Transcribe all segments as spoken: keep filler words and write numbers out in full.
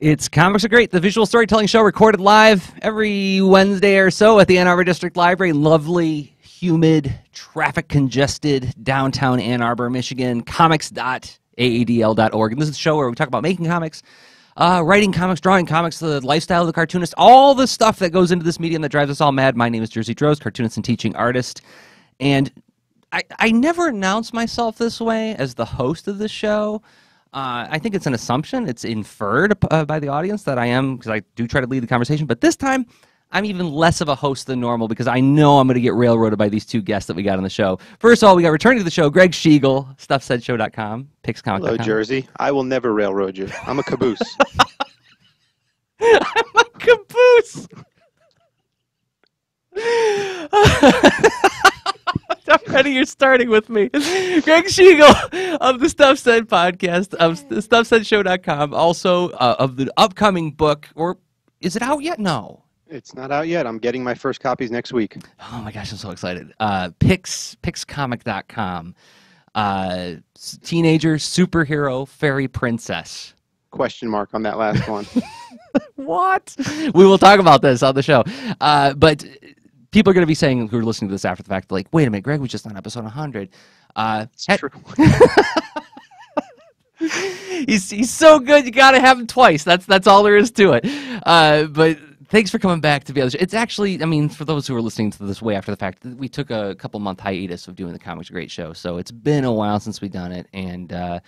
It's Comics Are Great, the visual storytelling show recorded live every Wednesday or so at the Ann Arbor District Library. Lovely, humid, traffic-congested downtown Ann Arbor, Michigan. comics dot a a d l dot org. And this is the show where we talk about making comics, uh, writing comics, drawing comics, the lifestyle of the cartoonist, all the stuff that goes into this medium that drives us all mad. My name is Jerzy Drozd, cartoonist and teaching artist. And I, I never announce myself this way as the host of the show. Uh, I think it's an assumption. It's inferred uh, by the audience that I am, because I do try to lead the conversation. But this time, I'm even less of a host than normal, because I know I'm going to get railroaded by these two guests that we got on the show. First of all, we got returning to the show, Gregg Schigiel, Stuff Said Show dot com, Pixcomic dot com. Hello, Jersey. I will never railroad you. I'm a caboose. I'm a caboose. I'm ready. You're starting with me. Gregg Schigiel of the Stuff Said podcast, of Stuff Said Show dot com, also uh, of the upcoming book, or is it out yet? No. It's not out yet. I'm getting my first copies next week. Oh, my gosh. I'm so excited. Uh, Pix, Pixcomic dot com. Uh, teenager, superhero, fairy princess. Question mark on that last one. What? We will talk about this on the show. Uh, but... People are going to be saying, who are listening to this after the fact, like, wait a minute, Gregg was just on episode one hundred. Uh, it's true. he's, he's so good, you got to have him twice. That's that's all there is to it. Uh, but thanks for coming back to be on the show. It's actually, I mean, for those who are listening to this way after the fact, we took a couple-month hiatus of doing the Comics Are Great show, so it's been a while since we've done it, and... Uh,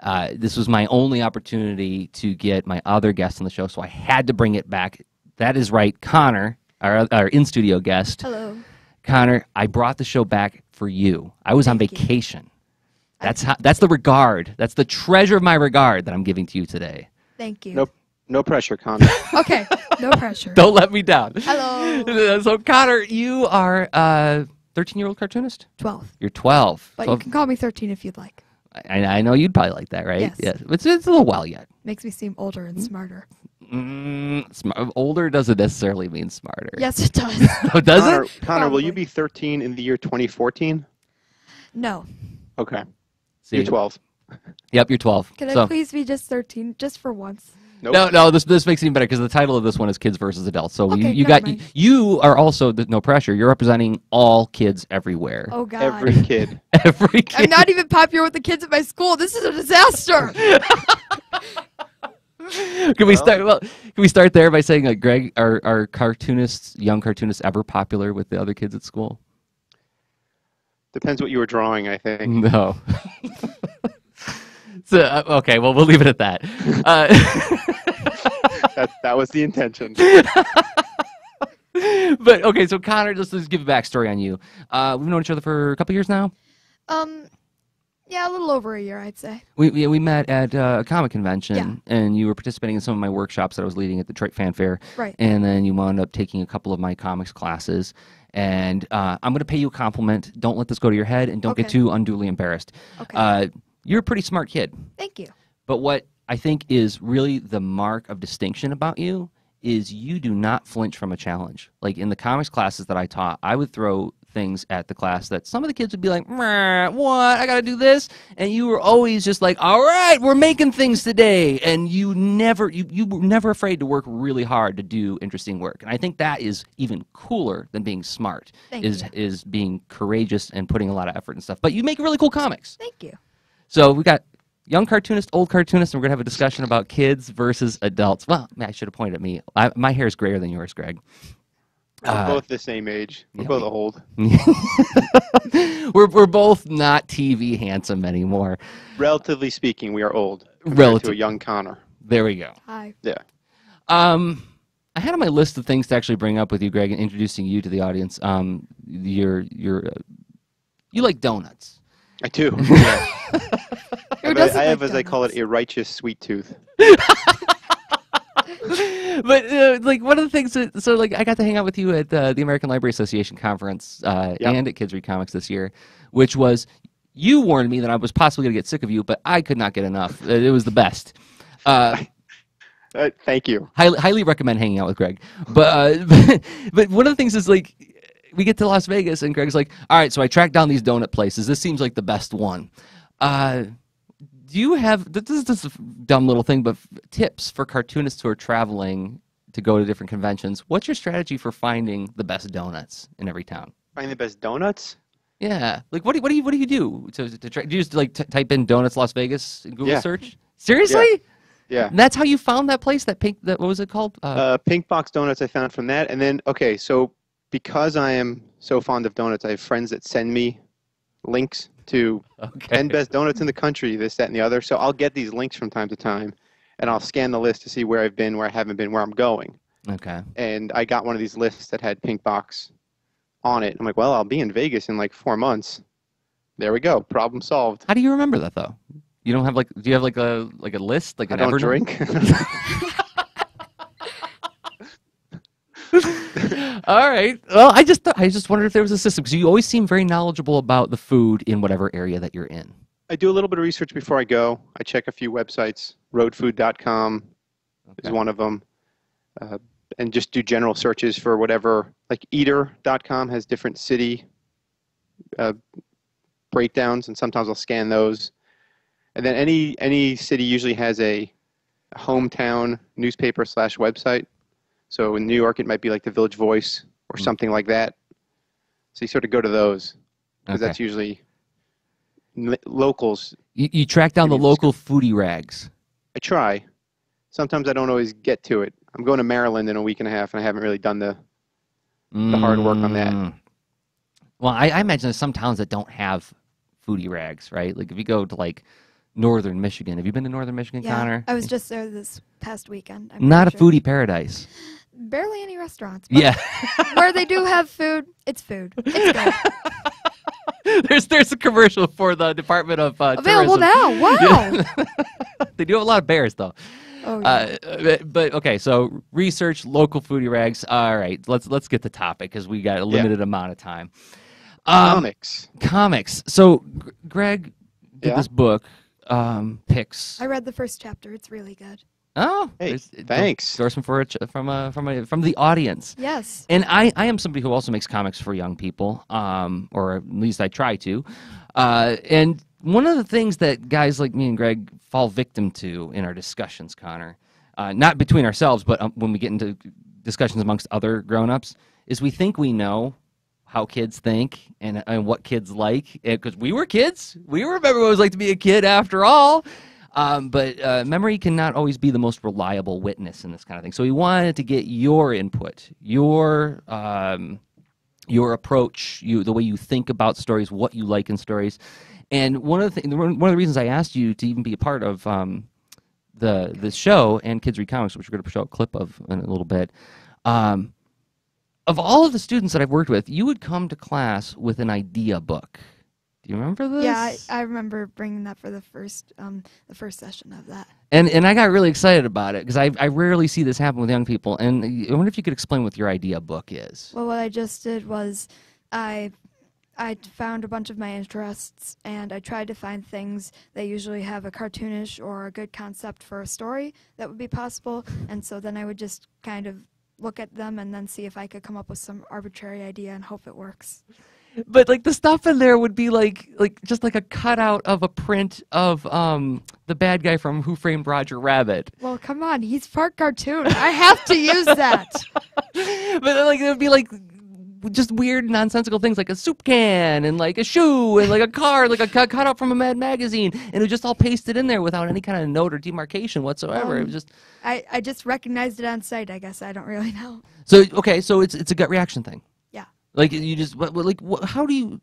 uh, this was my only opportunity to get my other guest on the show, so I had to bring it back. That is right, Connor. Our, our in-studio guest. Hello. Connor, I brought the show back for you. I was Thank on vacation. You. That's how. That's the regard. That's the treasure of my regard that I'm giving to you today. Thank you. No, no pressure, Connor. Okay, no pressure. Don't let me down. Hello. So, Connor, you are a thirteen-year-old cartoonist? twelve. You're twelve. But twelve. You can call me thirteen if you'd like. I, I know you'd probably like that, right? Yes. Yes. It's, it's a little while yet. Makes me seem older and smarter. Mm, sm older doesn't necessarily mean smarter. Yes, it does. Oh, does Connor, it? Connor, Probably. Will you be thirteen in the year twenty fourteen? No. Okay. So you're twelve. Yep, you're twelve. Can so. I please be just thirteen, just for once? Nope. No, no, this this makes it even better, because the title of this one is Kids versus Adults. So okay, you, you got you, you are also, no pressure, you're representing all kids everywhere. Oh, God. Every kid. Every kid. I'm not even popular with the kids at my school. This is a disaster. Can well, we start? Well, can we start there by saying, like, Gregg, are are cartoonists, young cartoonists, ever popular with the other kids at school? Depends what you were drawing, I think. No. So, uh, okay, well, we'll leave it at that. Uh, that, that was the intention. But, okay, so Connor, just let's give a backstory on you. Uh, we've known each other for a couple years now? Um, yeah, a little over a year, I'd say. We, we, we met at uh, a comic convention, yeah. And you were participating in some of my workshops that I was leading at the Detroit Fan Fair. Right. And then you wound up taking a couple of my comics classes. And uh, I'm going to pay you a compliment. Don't let this go to your head, and don't okay. get too unduly embarrassed. Okay. Uh, You're a pretty smart kid. Thank you. But what I think is really the mark of distinction about you is you do not flinch from a challenge. Like in the comics classes that I taught, I would throw things at the class that some of the kids would be like, what, I gotta do this? And you were always just like, all right, we're making things today. And you never, you, you were never afraid to work really hard to do interesting work. And I think that is even cooler than being smart, Thank is, you. is being courageous and putting a lot of effort and stuff. But you make really cool comics. Thank you. So we got young cartoonist, old cartoonist, and we're going to have a discussion about kids versus adults. Well, I should have pointed at me. I, my hair is grayer than yours, Gregg. We're uh, both the same age. We're yeah, both we, old. we're, we're both not T V handsome anymore. Relatively speaking, we are old. Relative to a young Connor. There we go. Hi. Yeah. Um, I had on my list of things to actually bring up with you, Gregg, and introducing you to the audience. Um, you're, you're, uh, you like donuts. I do. Yeah. I, I, I have, as I call it, a righteous sweet tooth. But uh, like one of the things that, so like I got to hang out with you at uh, the American Library Association conference uh, yep. and at Kids Read Comics this year, which was, you warned me that I was possibly going to get sick of you, but I could not get enough. It was the best. Uh, uh, thank you. Highly, highly recommend hanging out with Gregg. But uh, but one of the things is like, we get to Las Vegas, and Gregg's like, all right, so I tracked down these donut places. This seems like the best one. Uh, Do you have, this is just a dumb little thing, but tips for cartoonists who are traveling to go to different conventions? What's your strategy for finding the best donuts in every town? Finding the best donuts? Yeah. Like, what do, what do you what do you do to, to try? Do you just like t type in donuts Las Vegas in Google yeah. search? Seriously? Yeah. Yeah. And that's how you found that place, that pink, that, what was it called? Uh, uh, Pink Box Donuts I found from that. And then, okay, so because I am so fond of donuts, I have friends that send me links to okay. ten best donuts in the country, this, that, and the other. So I'll get these links from time to time, and I'll scan the list to see where I've been, where I haven't been, where I'm going. Okay. And I got one of these lists that had Pink Box on it. I'm like, well, I'll be in Vegas in like four months. There we go. Problem solved. How do you remember that, though? You don't have like? Do you have like a like a list? Like an I don't Evernote? Drink. All right. Well, I just thought, I just wondered if there was a system, because you always seem very knowledgeable about the food in whatever area that you're in. I do a little bit of research before I go. I check a few websites. road food dot com okay. is one of them, uh, and just do general searches for whatever. Like eater dot com has different city uh, breakdowns, and sometimes I'll scan those. And then any any city usually has a hometown newspaper slash website. So in New York, it might be like the Village Voice or mm-hmm. something like that. So you sort of go to those, because okay. that's usually locals. You, you track down the local foodie rags. I try. Sometimes I don't always get to it. I'm going to Maryland in a week and a half, and I haven't really done the mm-hmm. the hard work on that. Well, I, I imagine there's some towns that don't have foodie rags, right? Like if you go to like Northern Michigan. Have you been to Northern Michigan, yeah, Connor? I was just there this past weekend. I'm Not a sure. foodie paradise. Barely any restaurants. But yeah. Where they do have food, it's food. It's good. there's there's a commercial for the Department of uh, Available Tourism. now. Wow. Yeah. They do have a lot of bears, though. Oh, yeah. uh, but, but okay, so research local foodie rags. All right, let's let's get the topic, because we got a limited yeah. amount of time. Um, comics. Comics. So Greg did yeah. this book. Um, Pix. I read the first chapter. It's really good. Oh, hey, thanks. Endorsement for it from a, from a, from the audience. Yes. And I, I am somebody who also makes comics for young people, um, or at least I try to. Uh, and one of the things that guys like me and Greg fall victim to in our discussions, Connor, uh, not between ourselves, but um, when we get into discussions amongst other grown-ups, is we think we know how kids think and, and what kids like, because we were kids. We remember what it was like to be a kid after all. Um, but uh, memory cannot always be the most reliable witness in this kind of thing. So we wanted to get your input, your um, your approach, you, the way you think about stories, what you like in stories. And one of the th one of the reasons I asked you to even be a part of um, the the show and Kids Read Comics, which we're going to show a clip of in a little bit. Um, Of all of the students that I've worked with, you would come to class with an idea book. Do you remember this? Yeah, I, I remember bringing that for the first, um, the first session of that. And and I got really excited about it, because I I rarely see this happen with young people. And I wonder if you could explain what your idea book is. Well, what I just did was, I I found a bunch of my interests, and I tried to find things that usually have a cartoonish or a good concept for a story that would be possible. And so then I would just kind of look at them and then see if I could come up with some arbitrary idea and hope it works. But like the stuff in there would be like like just like a cutout of a print of um the bad guy from Who Framed Roger Rabbit. Well, come on, he's part cartoon. I have to use that. But like it would be like just weird nonsensical things, like a soup can and like a shoe and like a car, like a cu cutout from a Mad Magazine, and it was just all pasted in there without any kind of note or demarcation whatsoever. Um, it was just I, I just recognized it on sight, I guess. I don't really know. So okay, so it's it's a gut reaction thing. Yeah. Like you just what, what, like what, how do you?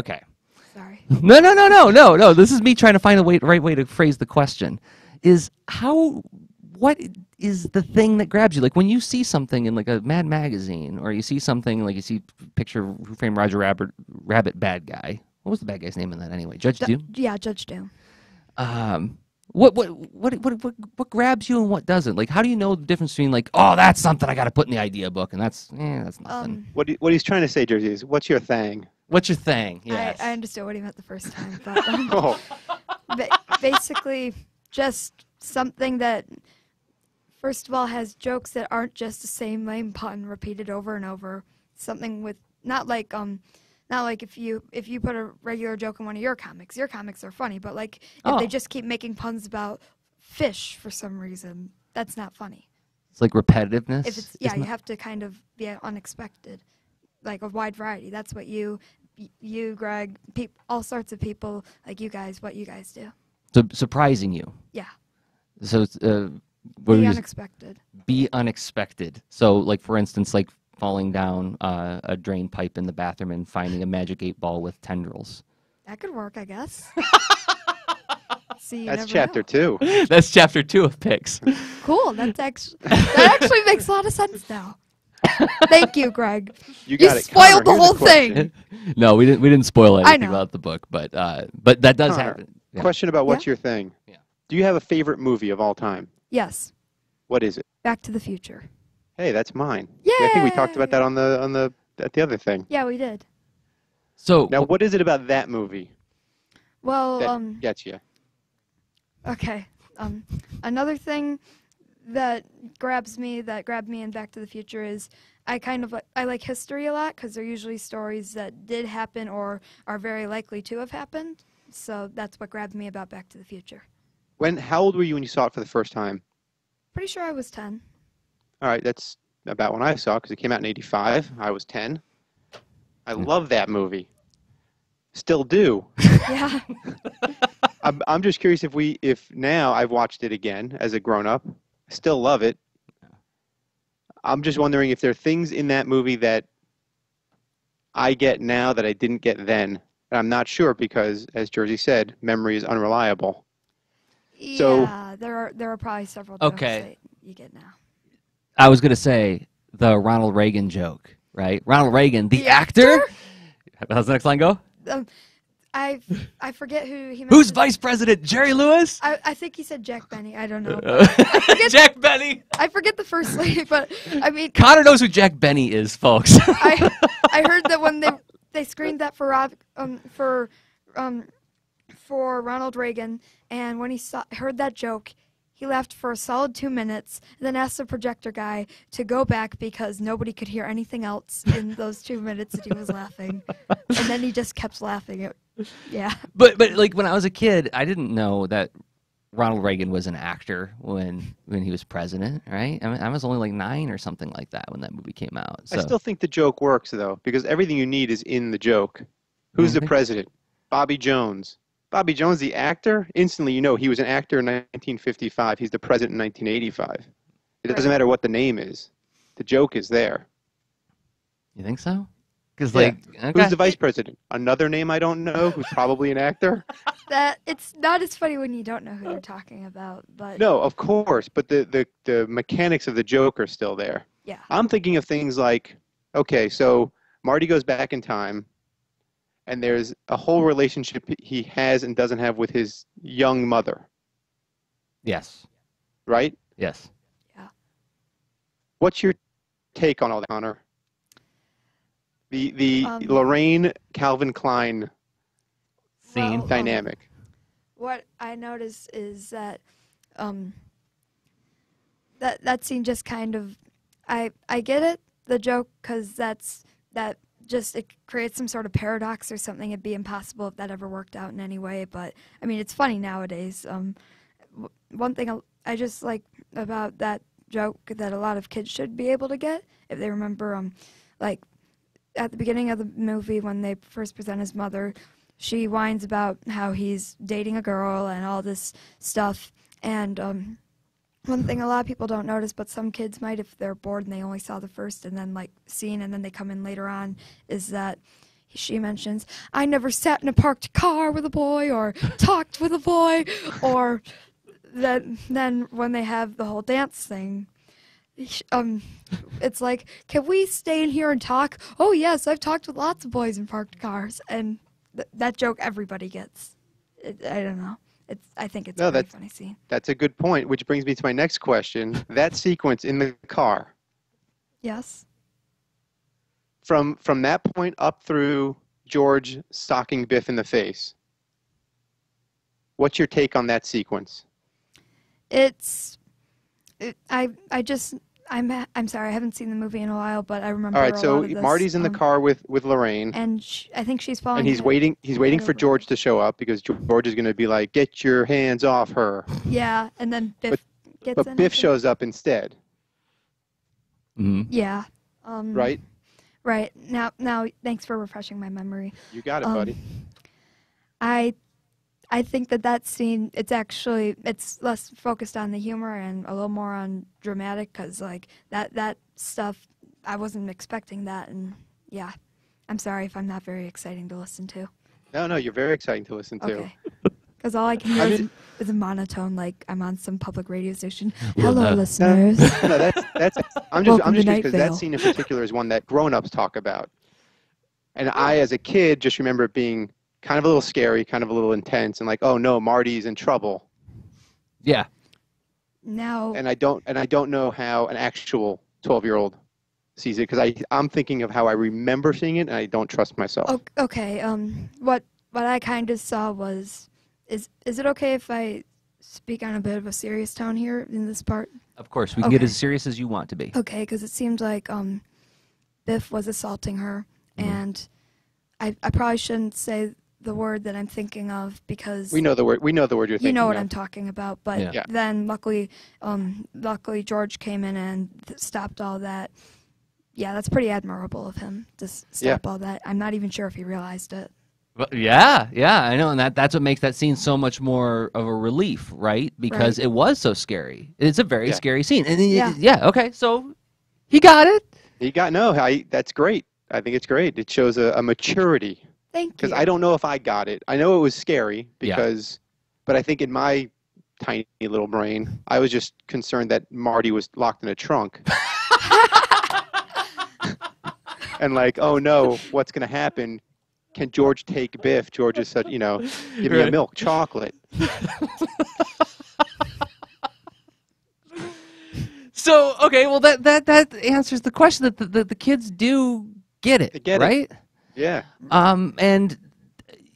Okay. Sorry. No no no no no no. This is me trying to find the way, right way to phrase the question. Is how. What is the thing that grabs you? Like when you see something in like a Mad Magazine, or you see something like you see picture Who Framed Roger Rabbit, Rabbit bad guy. What was the bad guy's name in that anyway? Judge D Doom. Yeah, Judge Doom. Um, what, what what what what what grabs you and what doesn't? Like how do you know the difference between like, oh, that's something I got to put in the idea book, and that's eh, that's nothing. Um, what he, what he's trying to say, Jerzy, is what's your thing? What's your thing? Yes. I, I understood what he meant the first time, but um, oh. ba basically just something that. First of all, has jokes that aren't just the same lame pun repeated over and over. Something with, not like um, Not like if you if you put a regular joke in one of your comics, your comics are funny, but like if oh. they just keep making puns about fish for some reason, that's not funny. It's like repetitiveness? If it's, yeah, you have to kind of be unexpected, like a wide variety. That's what you, you, Greg, peop, all sorts of people like you guys, what you guys do. So surprising you. Yeah. So it's, uh, be unexpected. Be unexpected. So like for instance, like falling down uh, a drain pipe in the bathroom and finding a magic eight ball with tendrils. That could work, I guess. See, you that's chapter know. two. That's chapter two of Pix. Cool. That's actually that actually makes a lot of sense now. Thank you, Greg. You, got you it spoiled Connor. the whole thing. No, we didn't. We didn't spoil anything about the book, but uh, but that does Connor, happen. Yeah. Question about what's yeah? your thing? Yeah. Do you have a favorite movie of all time? Yes. What is it? Back to the Future. Hey, that's mine. Yeah. I think we talked about that on the on the at the other thing. Yeah, we did. So now, what is it about that movie? Well, that um, gets you. Okay. Um, another thing that grabs me, that grabbed me in Back to the Future is I kind of like, I like history a lot because they're usually stories that did happen or are very likely to have happened. So that's what grabbed me about Back to the Future. When, how old were you when you saw it for the first time? Pretty sure I was ten. All right. That's about when I saw it because it came out in eighty-five. I was ten. I love that movie. Still do. Yeah. I'm, I'm just curious if we, if now I've watched it again as a grown-up, still love it. I'm just wondering if there are things in that movie that I get now that I didn't get then. And I'm not sure because, as Jerzy said, memory is unreliable. Yeah, so, there are there are probably several jokes okay. that you get now. I was going to say the Ronald Reagan joke, right? Ronald Reagan, the, the actor? actor? How's the next line go? Um, I I forget who he mentioned. Who's vice president? Jerry Lewis? I, I think he said Jack Benny. I don't know. I forget, Jack Benny! I forget the first lady, but I mean... Connor knows who Jack Benny is, folks. I, I heard that when they, they screened that for, Rob, um, for, um, for Ronald Reagan, and when he saw, heard that joke, he laughed for a solid two minutes, then asked the projector guy to go back because nobody could hear anything else in those two minutes that he was laughing. And then he just kept laughing at Yeah. But but like when I was a kid, I didn't know that Ronald Reagan was an actor when when he was president, right? I mean, I was only like nine or something like that when that movie came out. So. I still think the joke works though, because everything you need is in the joke. Who's mm-hmm. the president? Bobby Jones. Bobby Jones, the actor? Instantly you know he was an actor in nineteen fifty-five. He's the president in nineteen eighty-five. It doesn't matter what the name is. The joke is there. You think so? Because yeah. like okay. who's the vice president? Another name I don't know who's probably an actor. That it's not as funny when you don't know who you're talking about, but no, of course. But the the the mechanics of the joke are still there. Yeah, I'm thinking of things like okay, so Marty goes back in time, and there's a whole relationship he has and doesn't have with his young mother. Yes. Right. Yes. Yeah. What's your take on all that, Connor? The the um, Lorraine Calvin Klein scene well, dynamic. Um, what I noticed is that um, that that scene just kind of I I get it the joke because that's that just it creates some sort of paradox or something. It'd be impossible if that ever worked out in any way. But I mean, it's funny nowadays. Um, w one thing I, I just like about that joke that a lot of kids should be able to get if they remember um like. At the beginning of the movie, when they first present his mother, she whines about how he's dating a girl and all this stuff. And um, one thing a lot of people don't notice, but some kids might if they're bored and they only saw the first and then like scene and then they come in later on, is that she mentions, I never sat in a parked car with a boy or talked with a boy. Or that, then when they have the whole dance thing, Um, it's like, can we stay in here and talk? Oh, yes, I've talked with lots of boys in parked cars. And th that joke everybody gets. It, I don't know. It's, I think it's no, a very funny scene. That's a good point, which brings me to my next question. That sequence in the car. Yes. From, from that point up through George socking Biff in the face, what's your take on that sequence? It's... It, I I just I'm I'm sorry, I haven't seen the movie in a while, but I remember. All right, a so lot of this. Marty's in the um, car with, with Lorraine, and she, I think she's following. And he's waiting. He's waiting over. for George to show up because George is going to be like, "Get your hands off her." Yeah, and then Biff but, gets. But in Biff shows up instead. Mm-hmm. Yeah. Um, right. Right now, now thanks for refreshing my memory. You got it, um, buddy. I. I think that that scene, it's actually, it's less focused on the humor and a little more on dramatic, because, like, that, that stuff, I wasn't expecting that, and, yeah. I'm sorry if I'm not very exciting to listen to. No, no, you're very exciting to listen to. Okay. Because all I can hear I mean, is a monotone, like I'm on some public radio station. Hello, well, uh, listeners. No, no, that's, that's, I'm just, I'm just because that scene in particular is one that grown-ups talk about. And I, as a kid, just remember it being kind of a little scary, kind of a little intense, and like, oh no, Marty's in trouble. Yeah. No. And I don't, and I don't know how an actual twelve-year-old sees it, because I, I'm thinking of how I remember seeing it, and I don't trust myself. Okay. Um. What What I kind of saw was, is is it okay if I speak on a bit of a serious tone here in this part? Of course, we can okay. get as serious as you want to be. Okay, because it seemed like um, Biff was assaulting her, mm-hmm. and I I probably shouldn't say the word that I'm thinking of, because we know the word. We know the word you're thinking. You know what of. I'm talking about. But yeah. Yeah. Then, luckily, um, luckily George came in and th stopped all that. Yeah, that's pretty admirable of him to s stop yeah. all that. I'm not even sure if he realized it. Well, yeah, yeah, I know, and that that's what makes that scene so much more of a relief, right? Because right. it was so scary. It's a very yeah. scary scene. And it, yeah. It, yeah, okay, so he got it. He got no. I, that's great. I think it's great. It shows a, a maturity. Because I don't know if I got it. I know it was scary because, yeah. but I think in my tiny little brain, I was just concerned that Marty was locked in a trunk. And like, oh no, what's going to happen? Can George take Biff? George just said, you know, give me right. a milk chocolate. So, okay, well, that, that, that answers the question that the, the, the kids do get it, get right? It. Yeah. Um, and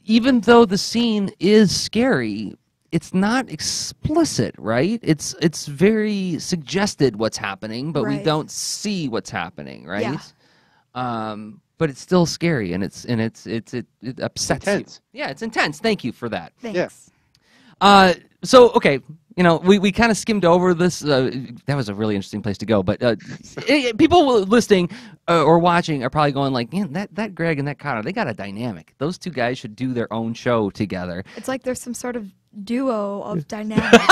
even though the scene is scary, it's not explicit, right? It's it's very suggested what's happening, but right. we don't see what's happening, right? Yeah. Um, but it's still scary, and it's and it's it's it, it upsets intense. you. Yeah, it's intense. Thank you for that. Thanks. Yeah. Uh, so okay, you know, we we kind of skimmed over this. Uh, that was a really interesting place to go, but uh, it, people listening. Or watching are probably going like, man, that that Gregg and that Connor, they got a dynamic. Those two guys should do their own show together. It's like there's some sort of duo of dynamics.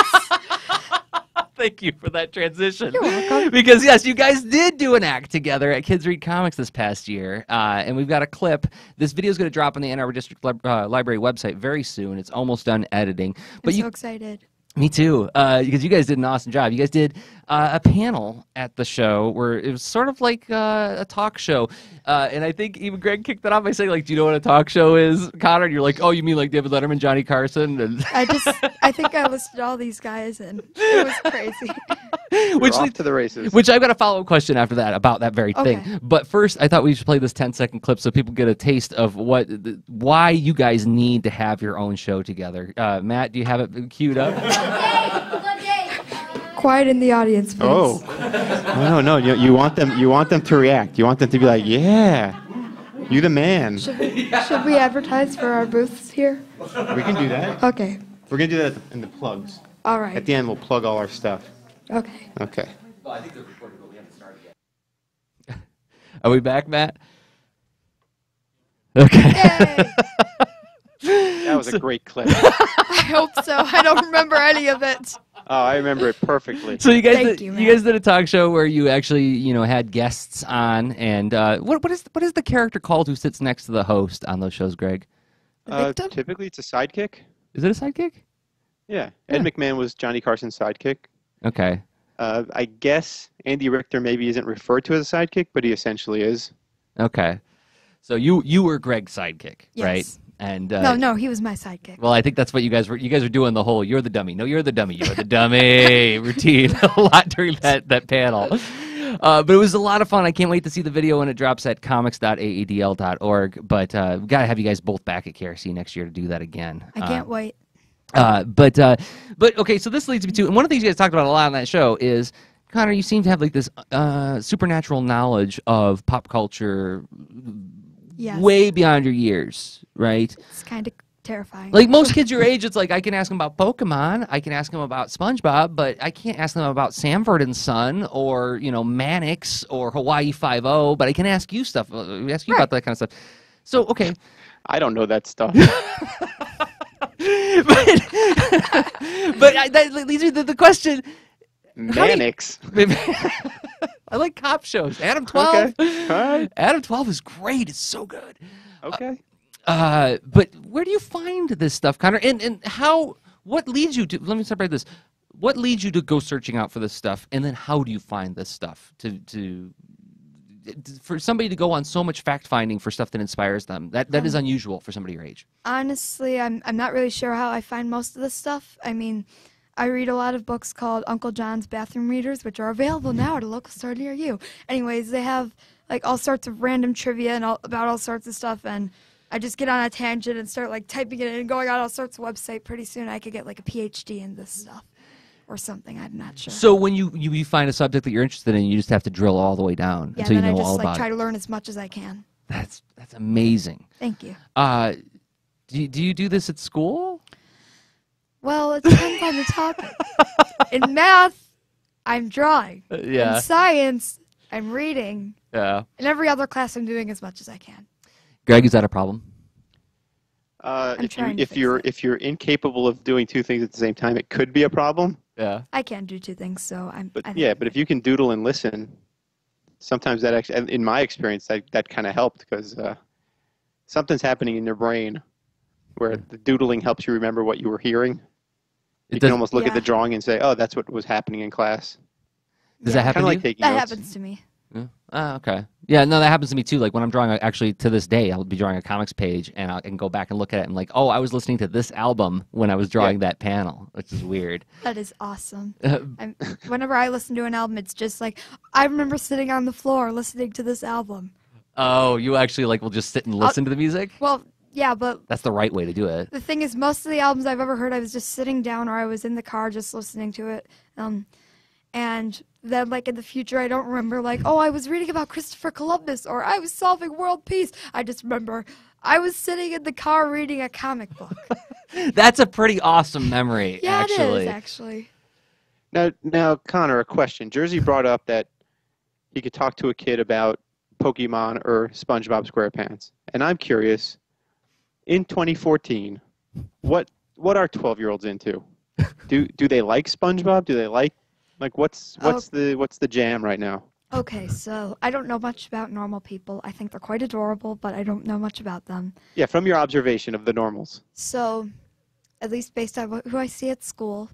Thank you for that transition. You're welcome. Because yes, you guys did do an act together at Kids Read Comics this past year, uh, and we've got a clip. This video is going to drop on the Ann Arbor District Lib uh, Library website very soon. It's almost done editing. But I'm so excited. Me too, uh, because you guys did an awesome job. You guys did uh, a panel at the show where it was sort of like uh, a talk show, uh, and I think even Gregg kicked it off by saying, like, do you know what a talk show is, Connor? And you're like, oh, you mean like David Letterman, Johnny Carson? And I just, I think I listed all these guys, and it was crazy. Which leads to the races. Which I've got a follow-up question after that about that very okay. thing. But first, I thought we should play this ten-second clip so people get a taste of what, the, why you guys need to have your own show together. Uh, Matt, do you have it queued up? Good day. Good day. Quiet in the audience, please. Oh, no, no, you, you want them, you want them to react. You want them to be like, yeah, you the man. Should, yeah. should we advertise for our booths here? We can do that. Okay. We're gonna do that in the plugs. All right. At the end, we'll plug all our stuff. Okay. Okay. Well, I think they're recorded, but we haven't started yet. Are we back, Matt? Okay. Yay. That was a great clip. I hope so. I don't remember any of it. Oh, I remember it perfectly. So you guys, Thank did, you, you guys did a talk show where you actually, you know, had guests on, and uh, what what is what is the character called who sits next to the host on those shows, Gregg? Uh, typically, it's a sidekick. Is it a sidekick? Yeah. Ed yeah. McMahon was Johnny Carson's sidekick. Okay. Uh, I guess Andy Richter maybe isn't referred to as a sidekick, but he essentially is. Okay. So you you were Gregg's sidekick, yes. right? And, uh, no, no, he was my sidekick. Well, I think that's what you guys were. You guys were doing the whole "you're the dummy." No, you're the dummy. You're the dummy routine a lot during that that panel. Uh, but it was a lot of fun. I can't wait to see the video when it drops at comics dot A A D L dot org. But uh, we've got to have you guys both back at K R C next year to do that again. I can't uh, wait. Uh, but uh, but okay, so this leads me to, and one of the things you guys talked about a lot on that show is Connor, you seem to have like this uh, supernatural knowledge of pop culture, yes, way beyond your years, right? It's kind of terrifying. Like most kids your age, it's like I can ask them about Pokemon, I can ask them about SpongeBob, but I can't ask them about Sanford and Son or, you know, Mannix or Hawaii Five-O, but I can ask you stuff, ask you right. about that kind of stuff. So, okay. I don't know that stuff. but but I, that leads me to the question... Mannix. I like cop shows. Adam twelve. Okay. Right. Adam twelve is great. It's so good. Okay. Uh, uh, but where do you find this stuff, Connor? And and how? What leads you to? Let me separate this. What leads you to go searching out for this stuff, and then how do you find this stuff? To to, to for somebody to go on so much fact finding for stuff that inspires them, that that um, is unusual for somebody your age. Honestly, I'm I'm not really sure how I find most of this stuff. I mean. I read a lot of books called Uncle John's Bathroom Readers, which are available now at a local store near you. Anyways, they have like all sorts of random trivia and all, about all sorts of stuff, and I just get on a tangent and start like typing it in and going on all sorts of websites. Pretty soon I could get like a P H D in this stuff or something. I'm not sure. So when you, you, you find a subject that you're interested in, you just have to drill all the way down yeah, until you know I just, all like, about it. Yeah, and I just try to learn as much as I can. That's, that's amazing. Thank you. Uh, do, do you do this at school? Well, it depends on the topic. In math, I'm drawing. Uh, yeah. In science, I'm reading. Yeah. In every other class, I'm doing as much as I can. Gregg, is that a problem? Uh, I'm if trying you, to if you're it. if you're incapable of doing two things at the same time, it could be a problem. Yeah. I can do two things, so I'm. But I yeah, but if you can doodle and listen, sometimes that actually, in my experience, that that kind of helped because uh, something's happening in your brain where the doodling helps you remember what you were hearing. You it can almost look yeah. at the drawing and say, oh, that's what was happening in class. Does yeah. that happen to like you? That notes. happens to me. Yeah. Oh, okay. Yeah, no, that happens to me too. Like when I'm drawing, actually to this day, I'll be drawing a comics page and I can go back and look at it and like, oh, I was listening to this album when I was drawing yeah. that panel, which is weird. That is awesome. I'm, whenever I listen to an album, it's just like, I remember sitting on the floor listening to this album. Oh, you actually like will just sit and listen I'll, to the music? Well... Yeah, but... That's the right way to do it. The thing is, most of the albums I've ever heard, I was just sitting down or I was in the car just listening to it. Um, and then, like, in the future, I don't remember, like, oh, I was reading about Christopher Columbus or I was solving world peace. I just remember I was sitting in the car reading a comic book. That's a pretty awesome memory, yeah, actually. Yeah, it is, actually. Now, now, Connor, a question. Jerzy brought up that he could talk to a kid about Pokemon or SpongeBob SquarePants. And I'm curious... In twenty fourteen, what what are twelve-year-olds into? Do do they like SpongeBob? Do they like like what's what's oh. the what's the jam right now? Okay, so I don't know much about normal people. I think they're quite adorable, but I don't know much about them. Yeah, from your observation of the normals. So, at least based on who I see at school,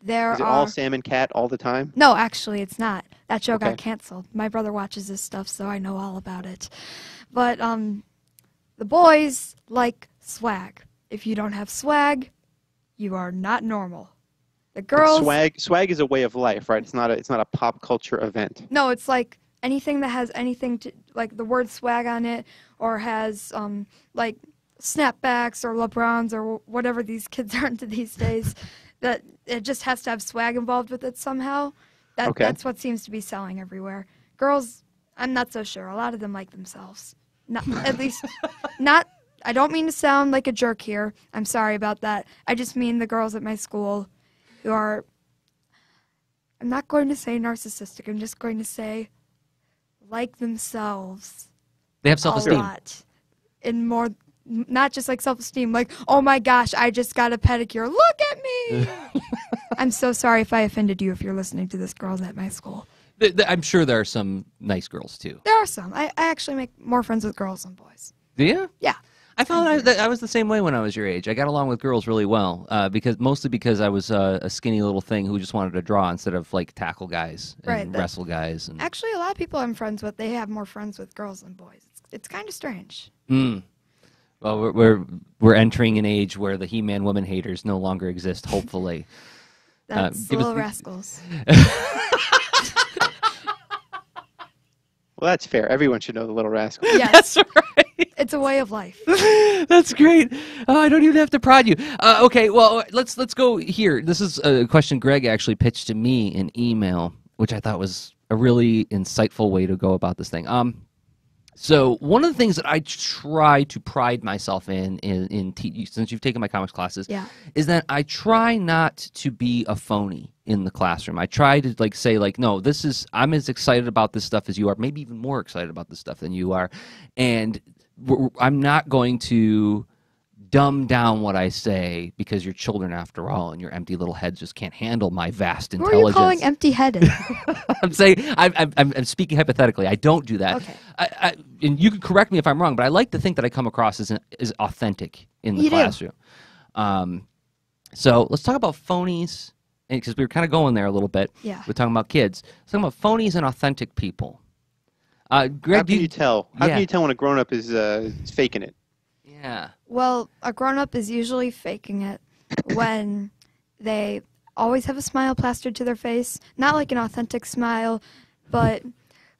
there Is it are all Salmon Cat all the time? No, actually, it's not. That show okay. got canceled. My brother watches this stuff, so I know all about it. But um, the boys like swag. If you don't have swag, you are not normal. The girls but swag swag is a way of life, right? It's not a it's not a pop culture event. No, it's like anything that has anything to like the word swag on it or has um like snapbacks or LeBrons or whatever these kids are into these days that it just has to have swag involved with it somehow. That okay. that's what seems to be selling everywhere. Girls, I'm not so sure. A lot of them like themselves. Not at least not I don't mean to sound like a jerk here. I'm sorry about that. I just mean the girls at my school who are, I'm not going to say narcissistic. I'm just going to say like themselves. They have self-esteem. A lot. And more, not just like self-esteem, like, oh my gosh, I just got a pedicure. Look at me. I'm so sorry if I offended you if you're listening to this, girls at my school. I'm sure there are some nice girls too. There are some. I, I actually make more friends with girls than boys. Do you? Yeah. I found I, that I was the same way when I was your age. I got along with girls really well, uh, because mostly because I was uh, a skinny little thing who just wanted to draw instead of like tackle guys and right, wrestle guys. And... Actually, a lot of people I'm friends with, they have more friends with girls than boys. It's, it's kind of strange. Mm. Well, we're, we're we're entering an age where the He-Man woman haters no longer exist. Hopefully, that's uh, the Little us... Rascals. Well, that's fair. Everyone should know the Little Rascals. Yes. That's right. It's a way of life. That's great. Oh, I don't even have to prod you. Uh, okay, well, let's let's go here. This is a question Gregg actually pitched to me in email, which I thought was a really insightful way to go about this thing. Um, so one of the things that I try to pride myself in, in, in te- since you've taken my comics classes, yeah. is that I try not to be a phony in the classroom. I try to like say like, no, this is, I'm as excited about this stuff as you are, maybe even more excited about this stuff than you are. And we're, I'm not going to dumb down what I say because you're children after all, and your empty little heads just can't handle my vast intelligence. Who are you calling empty-headed? I'm saying I'm, I'm, I'm speaking hypothetically. I don't do that. Okay. I, I, and you can correct me if I'm wrong, but I like to think that I come across as, as authentic in the you classroom. Do. Um, so let's talk about phonies, because we were kind of going there a little bit. Yeah. We're talking about kids. Let's talk about phonies and authentic people. Uh, Greg, how can you, you tell? How yeah. can you tell when a grown-up is, uh, is faking it? Yeah. Well, a grown-up is usually faking it when they always have a smile plastered to their face. Not like an authentic smile, but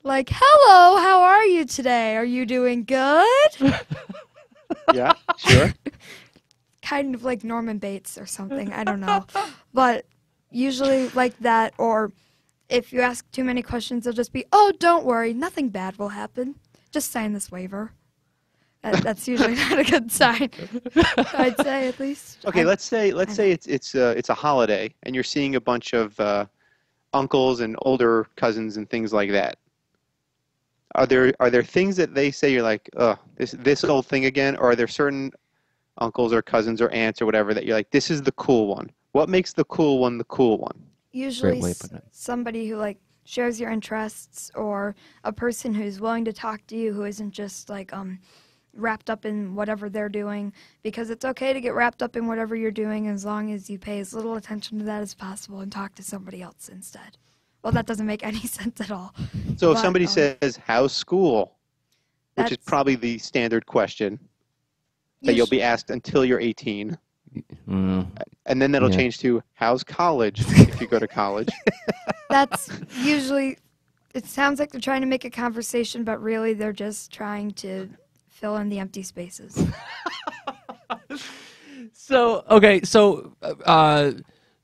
like, hello, how are you today? Are you doing good? Yeah, sure. Kind of like Norman Bates or something, I don't know. But usually like that, or if you ask too many questions, they'll just be, oh, don't worry, nothing bad will happen. Just sign this waiver. That, that's usually not a good sign, I'd say, at least. Okay, I, let's say let's say it's it's uh, it's a holiday, and you're seeing a bunch of uh, uncles and older cousins and things like that. Are there are there things that they say you're like, oh, this this old thing again? Or are there certain uncles or cousins or aunts or whatever that you're like, this is the cool one? What makes the cool one the cool one? Usually s- somebody who like shares your interests, or a person who's willing to talk to you, who isn't just like um. wrapped up in whatever they're doing, because it's okay to get wrapped up in whatever you're doing as long as you pay as little attention to that as possible and talk to somebody else instead. Well, that doesn't make any sense at all. So but, if somebody um, says, how's school, which is probably the standard question that you you'll sh- be asked until you're eighteen, mm. and then that'll yeah. change to, how's college if you go to college? That's usually, it sounds like they're trying to make a conversation, but really they're just trying to fill in the empty spaces. So, okay, so uh,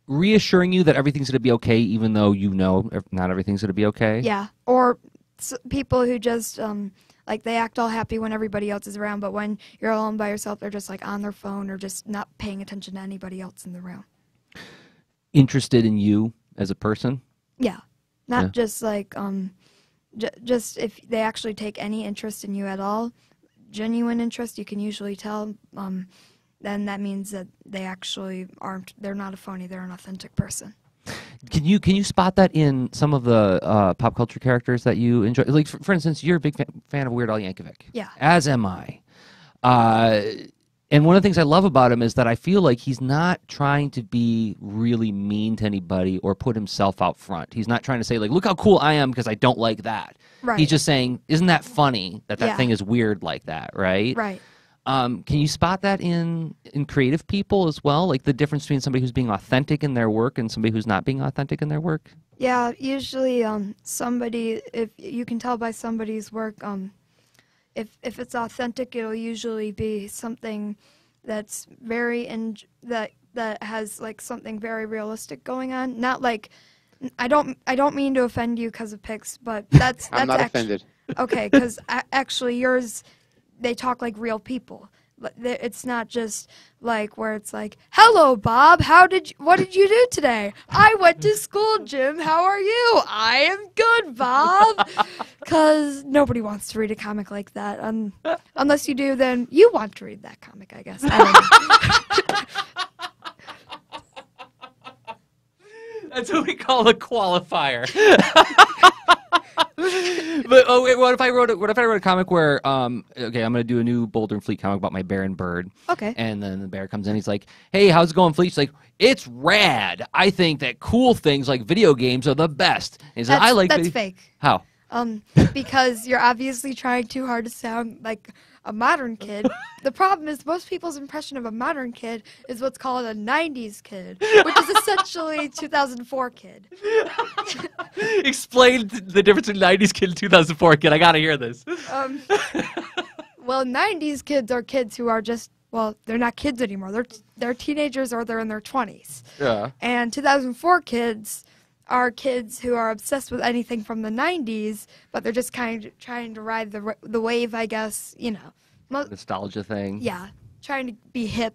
reassuring you that everything's going to be okay, even though you know not everything's going to be okay? Yeah, or so, people who just, um, like, they act all happy when everybody else is around, but when you're alone by yourself, they're just, like, on their phone or just not paying attention to anybody else in the room. Interested in you as a person? Yeah, not yeah. just, like, um, j- just if they actually take any interest in you at all. Genuine interest, you can usually tell, um, then that means that they actually aren't, they're not a phony, they're an authentic person. Can you can you spot that in some of the uh, pop culture characters that you enjoy? Like, for, for instance, you're a big fa- fan of Weird Al Yankovic. Yeah. As am I. Uh, and one of the things I love about him is that I feel like he's not trying to be really mean to anybody or put himself out front. He's not trying to say, like, look how cool I am because I don't like that. Right. He's just saying, isn't that funny that that yeah. thing is weird like that, right? Right. Um, can you spot that in, in creative people as well? Like the difference between somebody who's being authentic in their work and somebody who's not being authentic in their work? Yeah, usually um, somebody, if you can tell by somebody's work, um, if if it's authentic, it'll usually be something that's very, in, that that has like something very realistic going on. Not like, I don't. I don't mean to offend you because of Pix, but that's. that's I'm not actu- offended. Okay, because actually yours, they talk like real people. It's not just like where it's like, "Hello, Bob. How did? You, what did you do today? I went to school, Jim. How are you? I am good, Bob." Because nobody wants to read a comic like that, um, unless you do. Then you want to read that comic, I guess. I don't know. That's what we call a qualifier. But oh, wait, what if I wrote a, what if I wrote a comic where um okay, I'm gonna do a new Boulder and Fleet comic about my bear and bird. Okay. And then the bear comes in, he's like, "Hey, how's it going, Fleet?" She's like, "It's rad. I think that cool things like video games are the best." He's like, "I like that's video- fake." How? Um, because you're obviously trying too hard to sound like a modern kid. The problem is most people's impression of a modern kid is what's called a nineties kid, which is essentially two thousand four kid. Explain the difference between nineties kid and two thousand four kid. I gotta hear this. Um, well, nineties kids are kids who are just, well, they're not kids anymore. They're they're teenagers or they're in their twenties. Yeah. And two thousand four kids are kids who are obsessed with anything from the nineties, but they're just kind of trying to ride the the wave, I guess, you know. Nostalgia thing. Yeah, trying to be hip.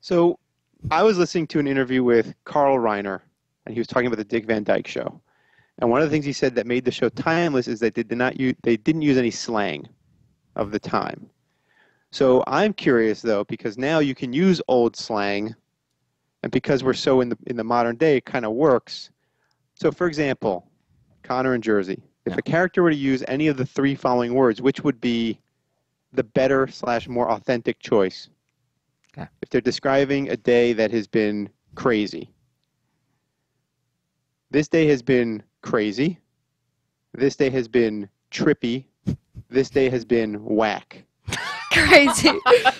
So I was listening to an interview with Carl Reiner, and he was talking about the Dick Van Dyke Show. And one of the things he said that made the show timeless is that they, did not use, they didn't use any slang of the time. So I'm curious, though, because now you can use old slang, and because we're so in the, in the modern day, it kind of works. So, for example, Connor and Jerzy, if a character were to use any of the three following words, which would be the better slash more authentic choice? Okay. If they're describing a day that has been crazy. This day has been crazy. This day has been trippy. This day has been whack. Crazy.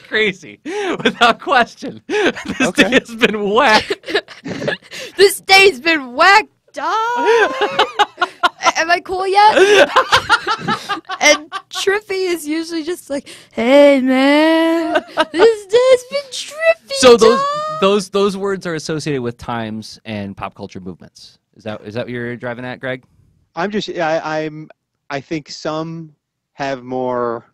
Crazy. Without question. This okay. day has been whack. This day's been whack, dog. Am I cool yet? And trippy is usually just like, hey, man, this day's been trippy, So dog. those those those words are associated with times and pop culture movements. Is that is that what you're driving at, Greg? I'm just, I, I'm, I think some have more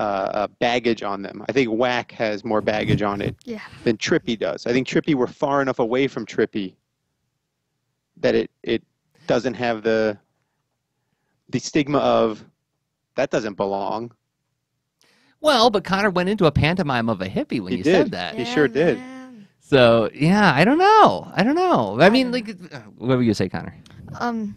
Uh, baggage on them. I think whack has more baggage on it yeah. than trippy does. I think trippy, we're far enough away from trippy that it it doesn't have the the stigma of that doesn't belong. Well, but Connor went into a pantomime of a hippie when he you did. said that. Yeah, he sure did. Man. So yeah, I don't know. I don't know. I, I mean, like, what were you say, Connor? Um,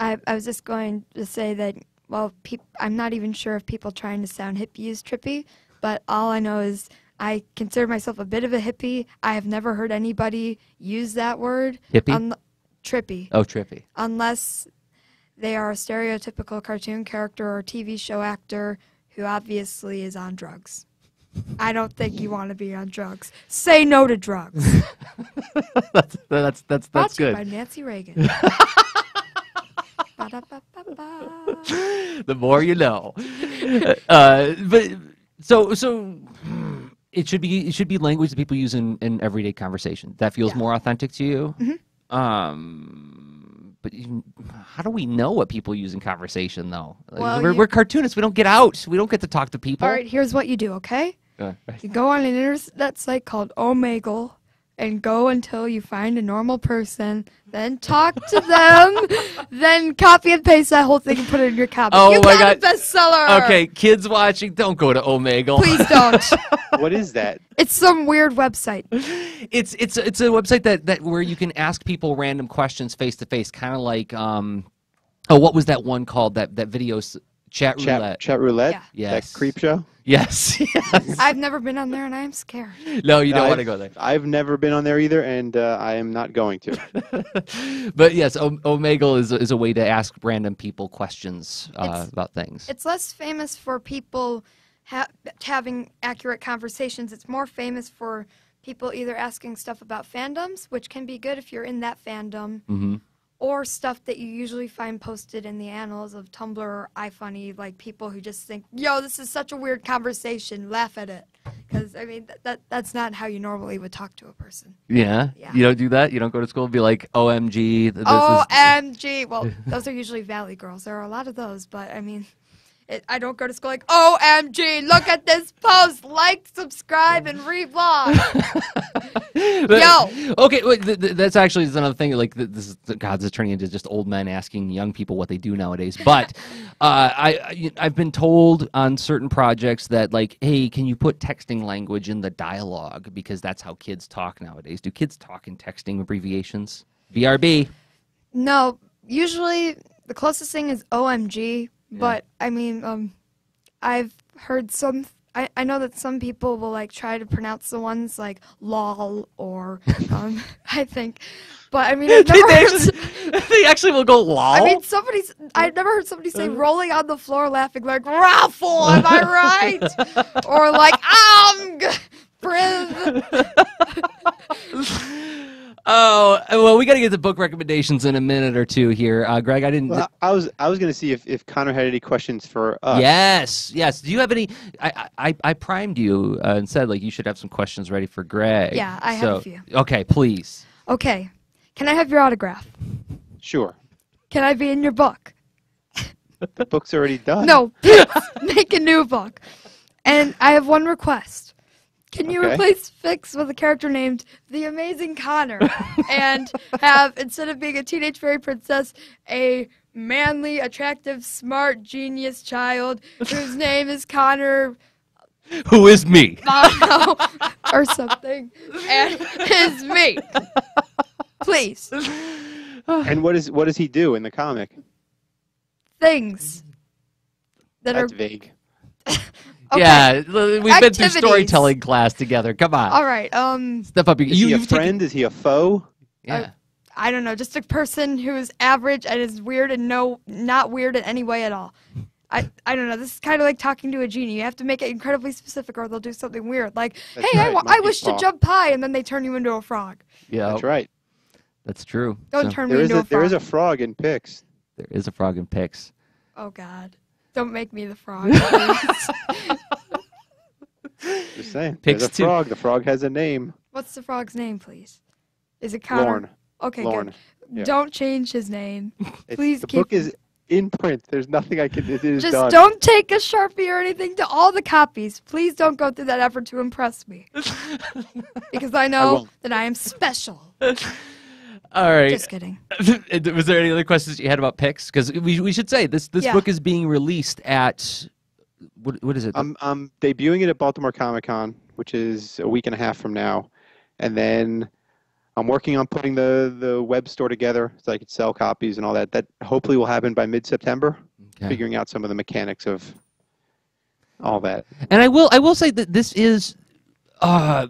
I I was just going to say that. Well, peop I'm not even sure if people trying to sound hippie use trippy, but all I know is I consider myself a bit of a hippie. I have never heard anybody use that word. Hippie? Un trippy. Oh, trippy. Unless they are a stereotypical cartoon character or T V show actor who obviously is on drugs. I don't think you want to be on drugs. Say no to drugs. that's, that's, that's, that's good. By Nancy Reagan. The more you know. Uh, but so so it should be it should be language that people use in, in everyday conversation. That feels yeah. more authentic to you. Mm-hmm. um, but you, how do we know what people use in conversation though? Well, we're, you, we're cartoonists. We don't get out. We don't get to talk to people. All right, here's what you do, okay? Uh, right. You go on an internet site called Omegle. And go until you find a normal person, then talk to them, then copy and paste that whole thing and put it in your copy. Oh you my got God. A bestseller. Okay, kids watching, don't go to Omegle. Please don't. What is that? It's some weird website. It's it's it's a website that that where you can ask people random questions face to face, kind of like um, oh, what was that one called? That that video chat roulette. Chat, chat roulette. Yeah. Yes. That creep show. Yes, yes. I've never been on there, and I'm scared. No, you don't I've, want to go there. I've never been on there either, and uh, I am not going to. But yes, o Omegle is, is a way to ask random people questions uh, about things. It's less famous for people ha having accurate conversations. It's more famous for people either asking stuff about fandoms, which can be good if you're in that fandom, mm-hmm. or stuff that you usually find posted in the annals of Tumblr or iFunny, like people who just think, yo, this is such a weird conversation, laugh at it. Because, I mean, th that that's not how you normally would talk to a person. Yeah? yeah? You don't do that? You don't go to school and be like, O M G? This O M G! Is... Well, those are usually Valley girls. There are a lot of those, but, I mean, it, I don't go to school like, O M G, look at this post! Like, subscribe, and reblog! But, yo. Okay, wait, th th that's actually is another thing. Like th this, is, God, this is turning into just old men asking young people what they do nowadays. But uh, I, I've been told on certain projects that, like, hey, can you put texting language in the dialogue because that's how kids talk nowadays? Do kids talk in texting abbreviations? B R B. No, usually the closest thing is O M G. Yeah. But I mean, um, I've heard some. I, I know that some people will like try to pronounce the ones like lol or um, I think, but I mean I've never they, actually, they actually will go lol. I mean somebody's I've never heard somebody say rolling on the floor laughing like raffle, am I right? Or like um briv. Oh well, we got to get the book recommendations in a minute or two here, uh, Greg. I didn't. Well, I was I was going to see if, if Connor had any questions for us. Yes, yes. Do you have any? I I, I primed you uh, and said like you should have some questions ready for Greg. Yeah, I so, have a few. Okay, please. Okay, Can I have your autograph? Sure. Can I be in your book? The book's already done. No, make a new book. And I have one request. Can you okay. replace Fix with a character named The Amazing Connor and have, instead of being a teenage fairy princess, a manly, attractive, smart, genius child whose name is Connor... Who is me. Bono, or something. And is me. Please. And what is what does he do in the comic? Things. That That's are vague. Okay. Yeah, we've been through storytelling class together. Come on. All right. Um, Step up. You, is he a friend? Is he a foe? Yeah. Uh, I don't know. Just a person who is average and is weird and no, not weird in any way at all. I, I don't know. This is kind of like talking to a genie. You have to make it incredibly specific or they'll do something weird. Like, that's hey, right. I, I wish to jump high, and then they turn you into a frog. Yeah. That's right. That's true. Don't so. turn there me into a, a frog. There is a frog in Pix. There is a frog in Pix. Oh, God. Don't make me the frog. Just saying. There's a frog. The frog has a name. What's the frog's name, please? Is it Connor? Lorne. Okay, Lorne. Good. Yeah. Don't change his name. It's, please the keep... The book is in print. There's nothing I can... It is Just done. Don't take a Sharpie or anything to all the copies. Please don't go through that effort to impress me. Because I know I that I am special. All right. Just kidding. Was there any other questions you had about Pix? Because we we should say this this yeah. book is being released at what what is it? I'm I'm debuting it at Baltimore Comic Con, which is a week and a half from now, and then I'm working on putting the the web store together so I could sell copies and all that. That hopefully will happen by mid September. Okay. Figuring out some of the mechanics of all that. And I will I will say that this is. Uh,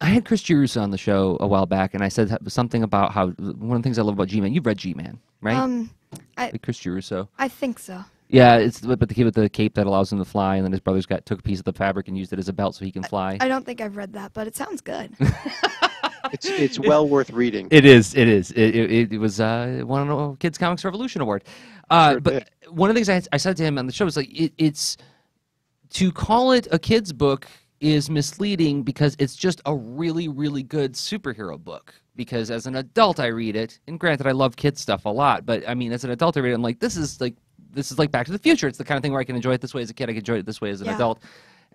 I had Chris Giarrusso on the show a while back, and I said something about how one of the things I love about G-Man. You've read G-Man, right? Um, I, like Chris Giarrusso. I think so. Yeah, it's but the kid with the cape that allows him to fly, and then his brothers got took a piece of the fabric and used it as a belt so he can fly. I, I don't think I've read that, but it sounds good. it's it's well worth reading. It is. It is. It it, it was uh, one of the Kids Comics Revolution Award. Uh, sure but did. One of the things I, I said to him on the show was like, it, it's to call it a kids book is misleading because it's just a really, really good superhero book. Because as an adult, I read it, and granted, I love kids stuff a lot, but I mean, as an adult, I read it, I'm like, this is like, this is like Back to the Future. It's the kind of thing where I can enjoy it this way as a kid, I can enjoy it this way as an yeah. adult.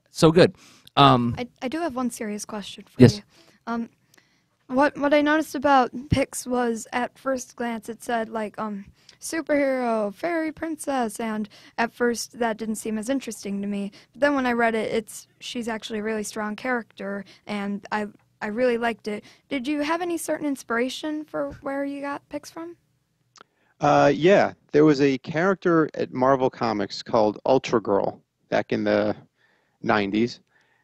So good. Um, I, I do have one serious question for yes. you. Um, what what I noticed about Pix was, at first glance, it said like, um, superhero, fairy princess, and at first that didn't seem as interesting to me. But then when I read it, it's she's actually a really strong character, and I I really liked it. Did you have any certain inspiration for where you got Pix from? Uh, yeah, there was a character at Marvel Comics called Ultra Girl back in the nineties,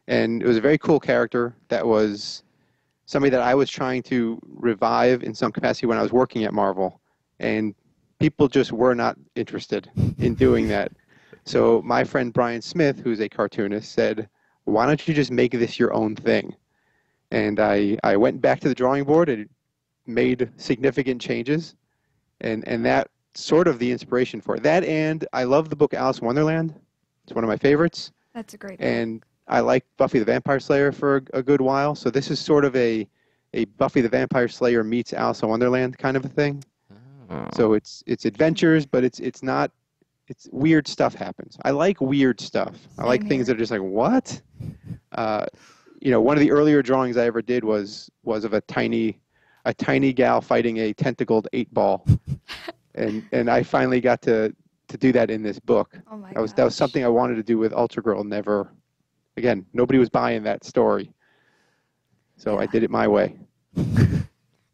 and it was a very cool character that was somebody that I was trying to revive in some capacity when I was working at Marvel, and people just were not interested in doing that. So my friend Brian Smith, who's a cartoonist, said, why don't you just make this your own thing? And I, I went back to the drawing board and made significant changes. And, and that sort of the inspiration for it. That and I love the book Alice in Wonderland. It's one of my favorites. That's a great book. And I liked Buffy the Vampire Slayer for a, a good while. So this is sort of a, a Buffy the Vampire Slayer meets Alice in Wonderland kind of a thing. So it's it's adventures, but it's it's not it's weird stuff happens. I like weird stuff. Same I like here. Things that are just like what? Uh, you know, one of the earlier drawings I ever did was was of a tiny a tiny gal fighting a tentacled eight ball, and and I finally got to to do that in this book. Oh my that was gosh. That was something I wanted to do with Ultra Girl. Never, again, nobody was buying that story, so yeah. I did it my way.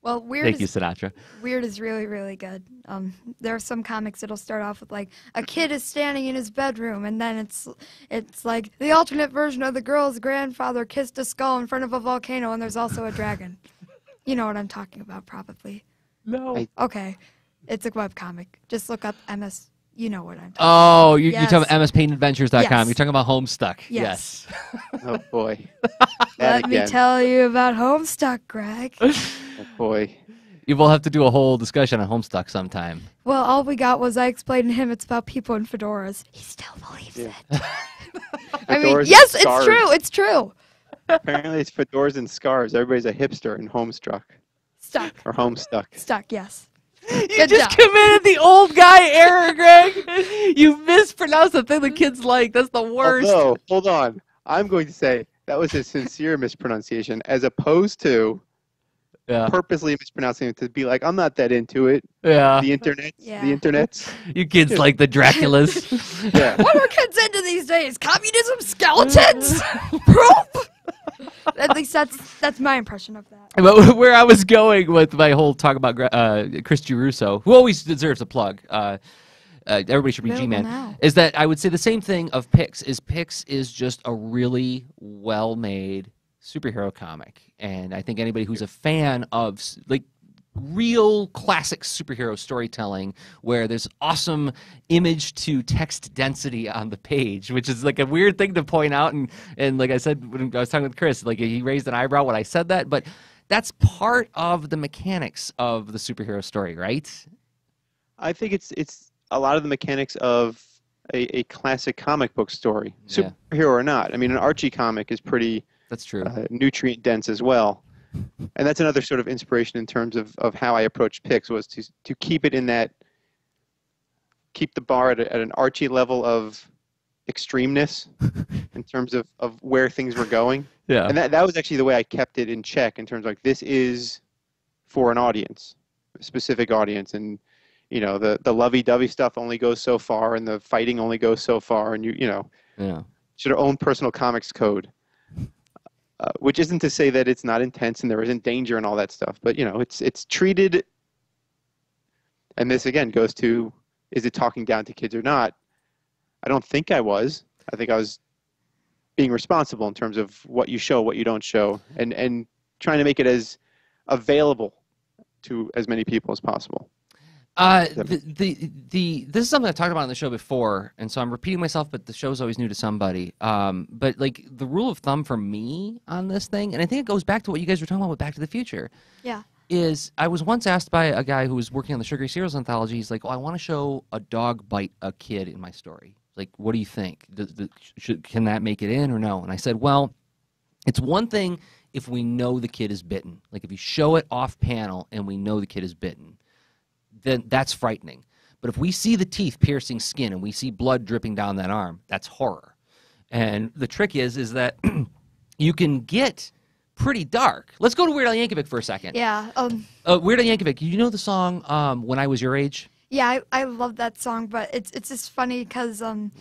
Well, weird Thank is, you, Sinatra. Weird is really, really good. Um, there are some comics that'll start off with like a kid is standing in his bedroom, and then it's it's like the alternate version of the girl's grandfather kissed a skull in front of a volcano, and there's also a dragon. You know what I'm talking about, probably. No. I, okay, it's a webcomic. Just look up M S. You know what I'm talking oh, about. Oh, you, yes. you're talking about M S Paint Adventures dot com. Yes. You're talking about Homestuck. Yes. yes. Oh, boy. Let again. me tell you about Homestuck, Greg. Oh, boy. You will have to do a whole discussion on Homestuck sometime. Well, all we got was I explained to him it's about people in fedoras. He still believes yeah. it. I mean, yes, it's true. It's true. Apparently, it's fedoras and scarves. Everybody's a hipster in Homestuck. Stuck. Or Homestuck. Stuck, yes. You Good just job. committed the old guy error, Greg. You mispronounced the thing the kids like. That's the worst. Although, hold on. I'm going to say that was a sincere mispronunciation as opposed to yeah. purposely mispronouncing it to be like, I'm not that into it. Yeah. The internet. Yeah. The internets. You kids like the Draculas. Yeah. What are kids into these days? Communism, skeletons? Poop? At least that's that's my impression of that. But where I was going with my whole talk about uh, Chris Giarrusso, who always deserves a plug, uh, uh, everybody should be G-Man, is that I would say the same thing of Pix, is Pix is just a really well-made superhero comic. And I think anybody who's a fan of, like, real classic superhero storytelling where there's awesome image to text density on the page, which is like a weird thing to point out. And, and like I said, when I was talking with Chris, like he raised an eyebrow when I said that, but that's part of the mechanics of the superhero story, right? I think it's, it's a lot of the mechanics of a, a classic comic book story, yeah. superhero or not. I mean, an Archie comic is pretty that's true. Uh, nutrient dense as well. And that's another sort of inspiration in terms of, of how I approached Pix, was to to keep it in that, keep the bar at, a, at an Archie level of extremeness in terms of, of where things were going. Yeah. And that, that was actually the way I kept it in check in terms of like, this is for an audience, a specific audience. And, you know, the, the lovey-dovey stuff only goes so far and the fighting only goes so far. And, you you know, yeah. your own personal comics code. Uh, which isn't to say that it's not intense and there isn't danger and all that stuff, but you know, it's it's treated. And this again goes to: is it talking down to kids or not? I don't think I was. I think I was being responsible in terms of what you show, what you don't show, and and trying to make it as available to as many people as possible. Uh, the, the the this is something I've talked about on the show before, and so I'm repeating myself, but the show's always new to somebody. Um, but like the rule of thumb for me on this thing, and I think it goes back to what you guys were talking about with Back to the Future. Yeah. Is I was once asked by a guy who was working on the Sugary Cereals anthology. He's like, "Oh, I want to show a dog bite a kid in my story. Like, what do you think? Does, does, should, can that make it in or no?" And I said, "Well, it's one thing if we know the kid is bitten. Like if you show it off panel and we know the kid is bitten." Then that's frightening. But if we see the teeth piercing skin and we see blood dripping down that arm, that's horror. And the trick is is that you can get pretty dark. Let's go to Weird Al Yankovic for a second. Yeah. Um, uh, Weird Al Yankovic, you know the song um, When I Was Your Age? Yeah, I, I love that song, but it's, it's just funny because, um,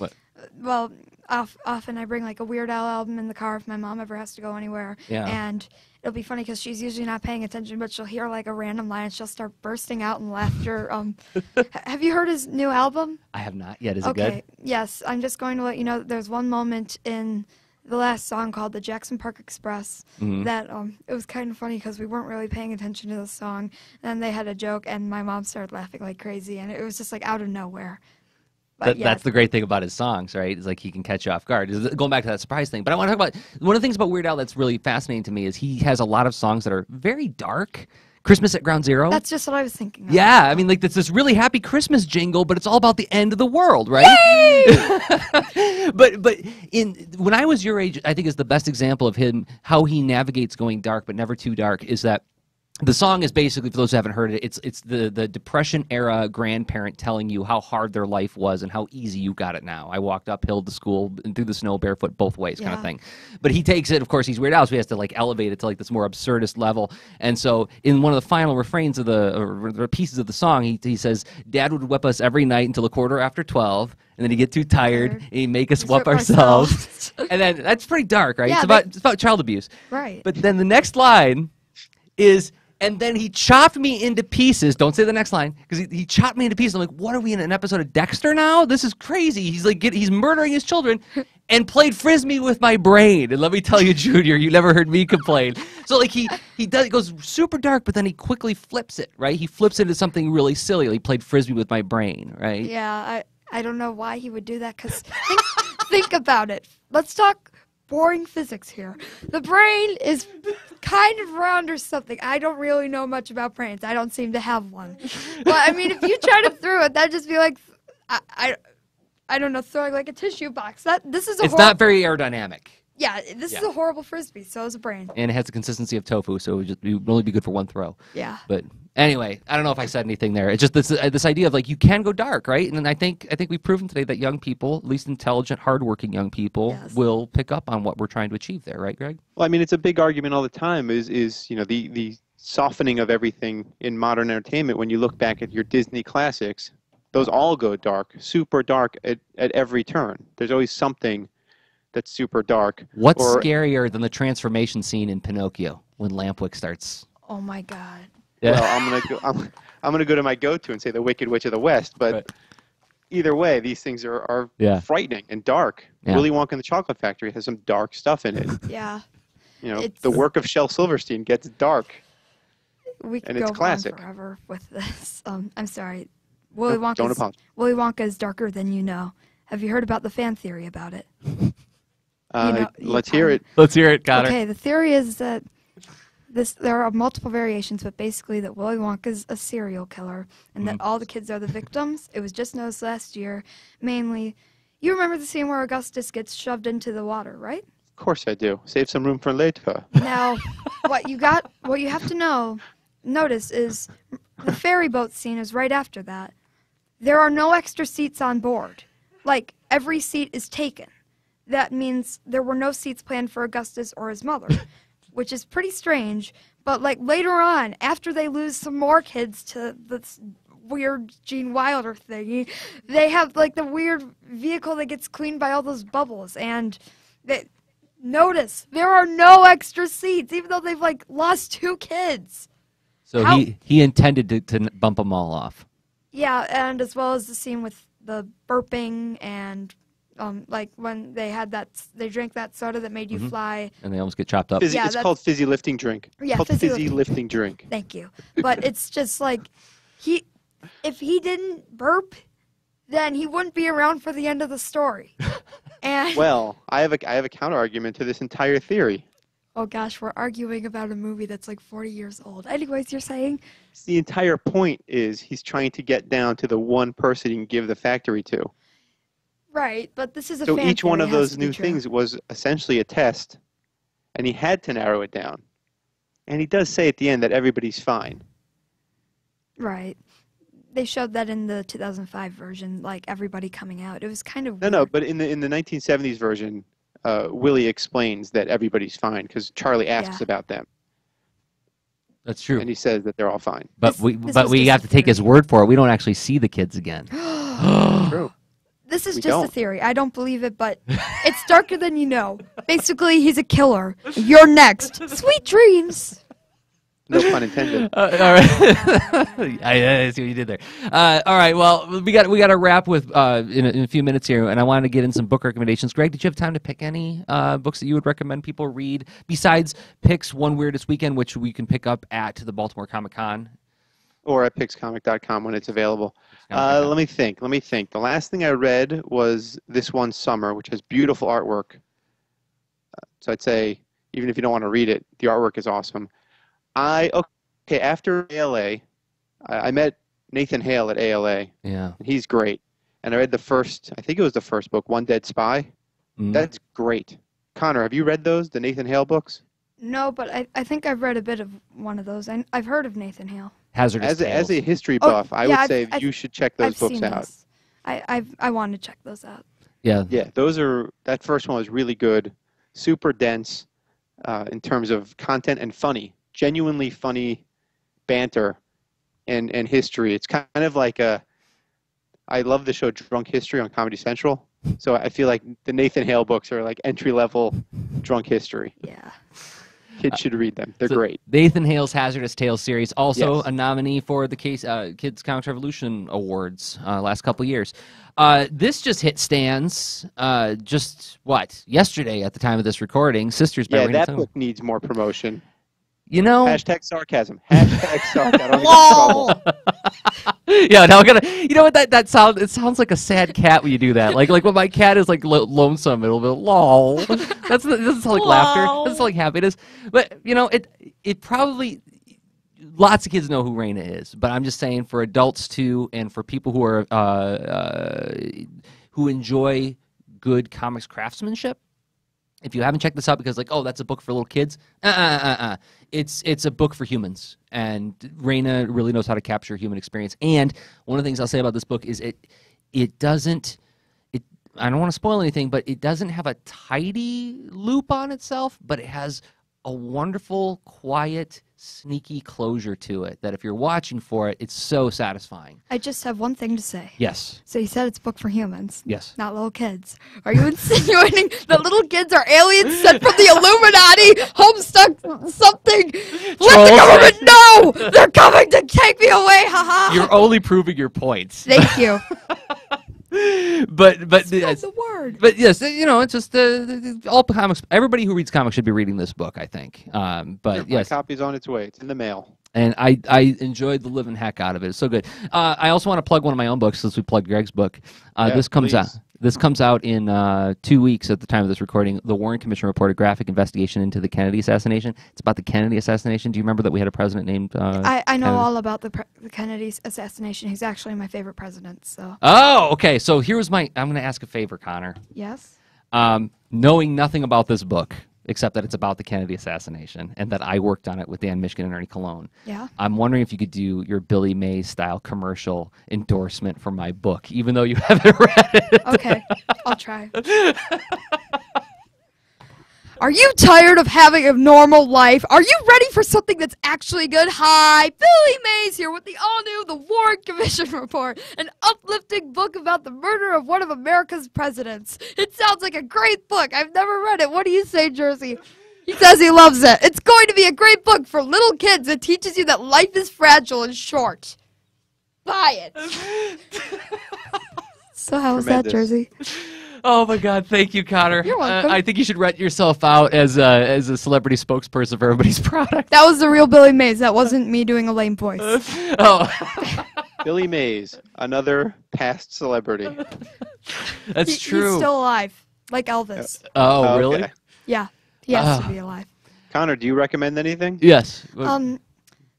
well, off, often I bring like a Weird Al album in the car if my mom ever has to go anywhere. Yeah. And it'll be funny because she's usually not paying attention, but she'll hear like a random line and she'll start bursting out in laughter. Um, have you heard his new album? I have not yet. Is it good? Okay. Yes. I'm just going to let you know that there's one moment in the last song called The Jackson Park Express mm-hmm. that um, it was kind of funny because we weren't really paying attention to the song. And they had a joke and my mom started laughing like crazy and it was just like out of nowhere. That, yes. That's the great thing about his songs, right? It's like he can catch you off guard. Going back to that surprise thing. But I want to talk about one of the things about Weird Al that's really fascinating to me is he has a lot of songs that are very dark. Christmas at Ground Zero. That's just what I was thinking of. Yeah, I mean, like, it's this really happy Christmas jingle, but it's all about the end of the world, right? Yay! but but in When I Was Your Age, I think is the best example of him, how he navigates going dark, but never too dark, is that the song is basically, for those who haven't heard it, it's it's the, the Depression-era grandparent telling you how hard their life was and how easy you got it now. I walked uphill to school and through the snow barefoot both ways yeah. kind of thing. But he takes it, of course, he's Weird Al, so he has to like elevate it to like this more absurdist level. And so in one of the final refrains of the or pieces of the song, he, he says, "Dad would whip us every night until a quarter after twelve. And then he'd get too tired, and he'd make us whoop ourselves." And then that's pretty dark, right? Yeah, it's, about, it's about child abuse. Right. But then the next line is... "And then he chopped me into pieces." Don't say the next line, because he, he chopped me into pieces. I'm like, what are we in an episode of Dexter now? This is crazy. He's like, get, he's murdering his children, and played frisbee with my brain. And let me tell you, Junior, you never heard me complain. So like he he does it goes super dark, but then he quickly flips it, right? He flips it into something really silly. He played frisbee with my brain, right? Yeah, I I don't know why he would do that. Because think, think about it. Let's talk boring physics here. The brain is kind of round or something. I don't really know much about brains. I don't seem to have one. But I mean, if you try to throw it, that'd just be like, I, I, I don't know, throwing like a tissue box. That this is a. It's not very aerodynamic. Yeah, this yeah. is a horrible Frisbee, so is a brain. And it has the consistency of tofu, so it would, just, it would only be good for one throw. Yeah. But anyway, I don't know if I said anything there. It's just this uh, this idea of, like, you can go dark, right? And then I think I think we've proven today that young people, at least intelligent, hardworking young people, yes. will pick up on what we're trying to achieve there, right, Greg? Well, I mean, it's a big argument all the time is, is you know, the, the softening of everything in modern entertainment. When you look back at your Disney classics, those all go dark, super dark at, at every turn. There's always something that's super dark. What's or, scarier than the transformation scene in Pinocchio when Lampwick starts? Oh my God! Yeah, well, I'm gonna go. I'm, I'm gonna go to my go-to and say The Wicked Witch of the West. But right. either way, these things are are yeah. frightening and dark. Yeah. Willy Wonka and the Chocolate Factory has some dark stuff in it. Yeah, you know, it's, the work of Shel Silverstein gets dark. We could and go it's classic. on forever with this. Um, I'm sorry, Willy no, Wonka. Willy Wonka is darker than you know. Have you heard about the fan theory about it? Uh, you know, let's hear it. Let's hear it, Connor. Okay, the theory is that this there are multiple variations, but basically that Willy Wonka is a serial killer and mm. that all the kids are the victims. It was just noticed last year, mainly. You remember the scene where Augustus gets shoved into the water, right? Of course I do. Save some room for later. Now, what you got, what you have to know, notice is the ferry boat scene is right after that. There are no extra seats on board. Like, every seat is taken. That means there were no seats planned for Augustus or his mother, which is pretty strange. But, like, later on, after they lose some more kids to this weird Gene Wilder thingy, they have, like, the weird vehicle that gets cleaned by all those bubbles. And they, notice, there are no extra seats, even though they've, like, lost two kids. So How? he he intended to, to bump them all off. Yeah, and as well as the scene with the burping and... Um, like when they had that, they drank that soda that made you mm-hmm. fly, and they almost get chopped up. Fizzy, yeah, it's called fizzy lifting drink. Yeah, it's fizzy, fizzy lifting drink. Thank you. But it's just like, he, if he didn't burp, then he wouldn't be around for the end of the story. And well, I have a I have a counter argument to this entire theory. Oh gosh, we're arguing about a movie that's like forty years old. Anyways, you're saying the entire point is he's trying to get down to the one person he can give the factory to. Right, but this is a so fan each one of those new true. things was essentially a test, and he had to narrow it down. And he does say at the end that everybody's fine. Right. They showed that in the two thousand five version, like everybody coming out. It was kind of weird. No, no, but in the in the nineteen seventies version, uh, Willie explains that everybody's fine because Charlie asks yeah. about them. That's true. And he says that they're all fine. But this, we this but we have to take his word for it. We don't actually see the kids again. True. This is we just don't. a theory. I don't believe it, but it's darker than you know. Basically, he's a killer. You're next. Sweet dreams. No pun intended. Uh, all right. I, I see what you did there. Uh, all right. Well, we got we got to wrap with uh, in, a, in a few minutes here, and I wanted to get in some book recommendations. Greg, did you have time to pick any uh, books that you would recommend people read besides Pix One Weirdest Weekend, which we can pick up at the Baltimore Comic Con? Or at Pixcomic dot com when it's available. Uh, let me think. Let me think. The last thing I read was This One Summer, which has beautiful artwork. Uh, so I'd say, even if you don't want to read it, the artwork is awesome. I okay. After A L A, I, I met Nathan Hale at A L A. Yeah, he's great. And I read the first. I think it was the first book, One Dead Spy. Mm. That's great. Connor, have you read those? The Nathan Hale books? No, but I, I think I've read a bit of one of those. I, I've heard of Nathan Hale. Hazardous as a, as a history buff, oh, I yeah, would I've, say I've, you should check those I've books seen out. Those. I I've, I want to check those out. Yeah. Yeah, those are that first one was really good, super dense, uh, in terms of content and funny, genuinely funny, banter, and and history. It's kind of like a. I love the show Drunk History on Comedy Central, so I feel like the Nathan Hale books are like entry level, Drunk History. Yeah. Kids should read them. They're so great. Nathan Hale's Hazardous Tales series, also yes. a nominee for the Case, uh, Kids Comics Revolution Awards uh, last couple years. Uh, this just hit stands uh, just, what, yesterday at the time of this recording. Sisters by Raina. Yeah, that book needs more promotion. You know... Hashtag sarcasm. Hashtag sarcasm. Whoa! Yeah, now I'm gonna... You know what, that, that sound, it sounds like a sad cat when you do that. Like, like when my cat is, like, lo lonesome, it'll be like, lol. That's, it doesn't sound like laughter. It doesn't sound like happiness. But, you know, it, it probably... Lots of kids know who Raina is, but I'm just saying for adults, too, and for people who are... Uh, uh, who enjoy good comics craftsmanship, If you haven't checked this out because, like, oh, that's a book for little kids, uh-uh-uh-uh. It's, it's a book for humans, and Raina really knows how to capture human experience. And one of the things I'll say about this book is it, it doesn't, it, I don't want to spoil anything, but it doesn't have a tidy loop on itself, but it has a wonderful, quiet, sneaky closure to it that if you're watching for it, it's so satisfying. I just have one thing to say. Yes. So you said it's a book for humans. Yes. Not little kids. Are you insinuating that little kids are aliens sent from the Illuminati, Homestuck, something? Let the government know! They're coming to take me away! Ha ha! You're only proving your points. Thank you. But but yes, the word. But yes, you know, it's just uh, all comics. Everybody who reads comics should be reading this book, I think. Um, but yeah, yes, my copy's on its way. It's in the mail. And I I enjoyed the living heck out of it. It's so good. Uh, I also want to plug one of my own books since we plugged Gregg's book. Uh, yeah, this comes please. out. This comes out in uh, two weeks at the time of this recording. The Warren Commission Report, a graphic investigation into the Kennedy assassination. It's about the Kennedy assassination. Do you remember that we had a president named uh, I, I know Kennedy? all about the, pre the Kennedy assassination. He's actually my favorite president. So. Oh, okay. So here's my... I'm going to ask a favor, Connor. Yes? Um, knowing nothing about this book, except that it's about the Kennedy assassination and that I worked on it with Dan Mishkin and Ernie Colon. Yeah. I'm wondering if you could do your Billy Mays style commercial endorsement for my book, even though you haven't read it. Okay, I'll try. Are you tired of having a normal life? Are you ready for something that's actually good? Hi, Billy Mays here with the all-new The Warren Commission Report, an uplifting book about the murder of one of America's presidents. It sounds like a great book. I've never read it. What do you say, Jerzy? He says he loves it. It's going to be a great book for little kids. It teaches you that life is fragile and short. Buy it. So how was that, Jerzy? Oh my God! Thank you, Connor. You're welcome. Uh, I think you should rent yourself out as a as a celebrity spokesperson for everybody's product. That was the real Billy Mays. That wasn't me doing a lame voice. Oh, Billy Mays, another past celebrity. That's he, true. He's still alive, like Elvis. Uh, oh, okay. Really? Yeah, he has uh, to be alive. Connor, do you recommend anything? Yes. Um,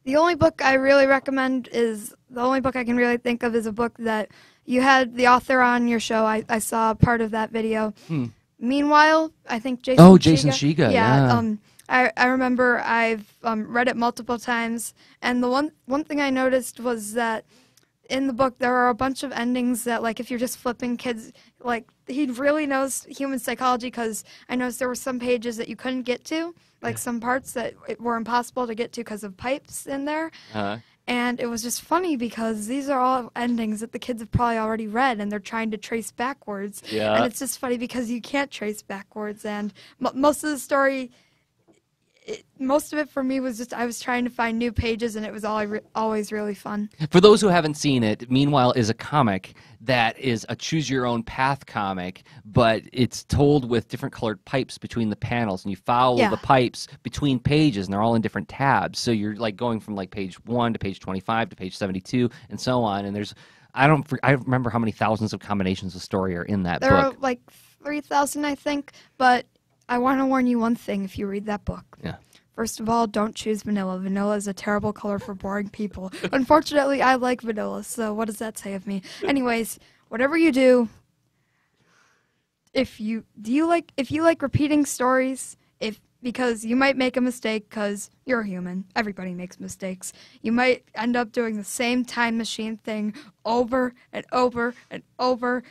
the only book I really recommend is the only book I can really think of is a book that. You had the author on your show. I, I saw part of that video. Hmm. Meanwhile, I think Jason Oh, Jason Schigiel. Yeah. yeah. Um, I, I remember I've um, read it multiple times. And the one, one thing I noticed was that in the book, there are a bunch of endings that, like, if you're just flipping kids, like, he really knows human psychology because I noticed there were some pages that you couldn't get to, like some parts that were impossible to get to because of pipes in there. Uh-huh. And it was just funny because these are all endings that the kids have probably already read and they're trying to trace backwards. Yeah. And it's just funny because you can't trace backwards. And m most of the story, it, most of it for me was just I was trying to find new pages and it was all re always really fun. For those who haven't seen it, Meanwhile is a comic that is a choose-your-own-path comic, but it's told with different colored pipes between the panels. And you follow yeah. the pipes between pages and they're all in different tabs. So you're like going from like page one to page twenty-five to page seventy-two and so on. And there's, I don't, I don't remember how many thousands of combinations of story are in that there book. There are like three thousand, I think, but... I want to warn you one thing if you read that book. Yeah. First of all, don't choose vanilla. Vanilla is a terrible color for boring people. Unfortunately, I like vanilla, so what does that say of me? Anyways, whatever you do, if you do you like if you like repeating stories, if because you might make a mistake because you're human. Everybody makes mistakes. You might end up doing the same time machine thing over and over and over.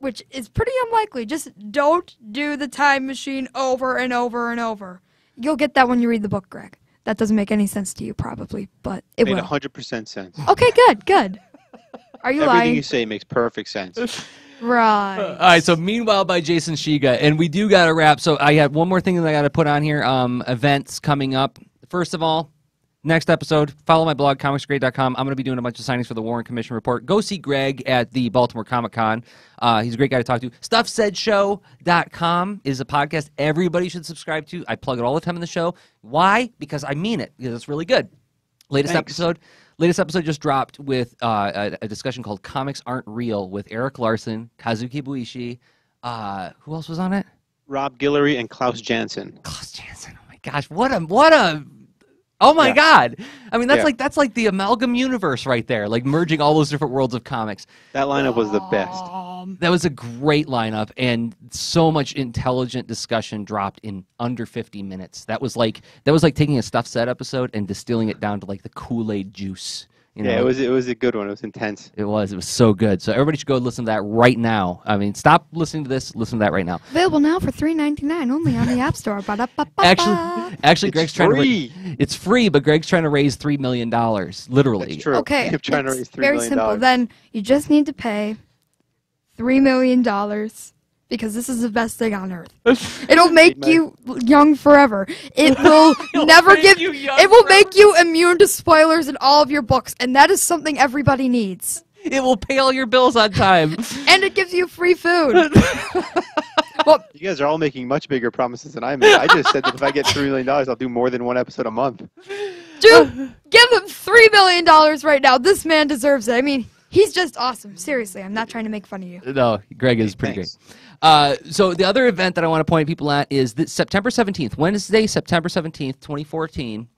Which is pretty unlikely. Just don't do the time machine over and over and over. You'll get that when you read the book, Greg. That doesn't make any sense to you, probably, but it will. Made one hundred percent sense. Okay, good, good. Are you Everything lying? Everything you say makes perfect sense. Right. Uh, all right, so Meanwhile by Jason Schigiel. And we do got to wrap. So I got one more thing that I got to put on here. Um, events coming up. First of all, next episode, follow my blog, comics are great dot com. I'm going to be doing a bunch of signings for the Warren Commission Report. Go see Greg at the Baltimore Comic Con. Uh, he's a great guy to talk to. Stuff Said Show dot com is a podcast everybody should subscribe to. I plug it all the time in the show. Why? Because I mean it. Because it's really good. Latest Thanks. episode. Latest episode just dropped with uh, a, a discussion called Comics Aren't Real with Eric Larson, Kazuki Buishi. Uh, who else was on it? Rob Guillory and Klaus Janson. Klaus Janson. Oh, my gosh. What a... What a... Oh my yeah. God. I mean, that's yeah. like that's like the amalgam universe right there, like merging all those different worlds of comics. That lineup was the best. Um, that was a great lineup, and so much intelligent discussion dropped in under fifty minutes. That was like that was like taking a Stuff Said episode and distilling it down to like the Kool-Aid juice. You know, yeah, it was it was a good one. It was intense. It was. It was so good. So everybody should go listen to that right now. I mean, stop listening to this. Listen to that right now. Available now for three ninety-nine only on the App Store. Actually, actually, Greg's trying to. It's free, but Greg's trying to raise three million dollars, literally. That's true. Okay, it's very simple. Then you just need to pay three million dollars because this is the best thing on earth. It'll make you young forever. It will never give you it will forever. Make you immune to spoilers in all of your books, and that is something everybody needs. It will pay all your bills on time. And it gives you free food. Well, you guys are all making much bigger promises than I made. I just said that if I get three million dollars, I'll do more than one episode a month. Dude, give him three million dollars right now. This man deserves it. I mean, he's just awesome. Seriously, I'm not trying to make fun of you. No, Gregg is pretty Thanks. Great. Uh, so the other event that I want to point people at is this September seventeenth, Wednesday, September seventeenth, twenty fourteen,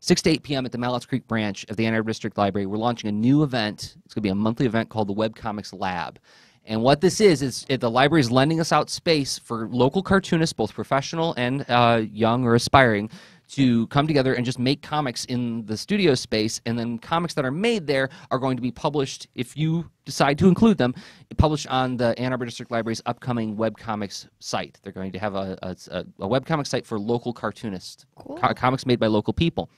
six to eight p m at the Malletts Creek branch of the Ann Arbor District Library. We're launching a new event. It's going to be a monthly event called the Web Comics Lab. And what this is, is it, the library is lending us out space for local cartoonists, both professional and uh, young or aspiring, to come together and just make comics in the studio space, and then comics that are made there are going to be published, if you decide to include them, published on the Ann Arbor District Library's upcoming webcomics site. They're going to have a, a, a webcomic site for local cartoonists, cool. co comics made by local people.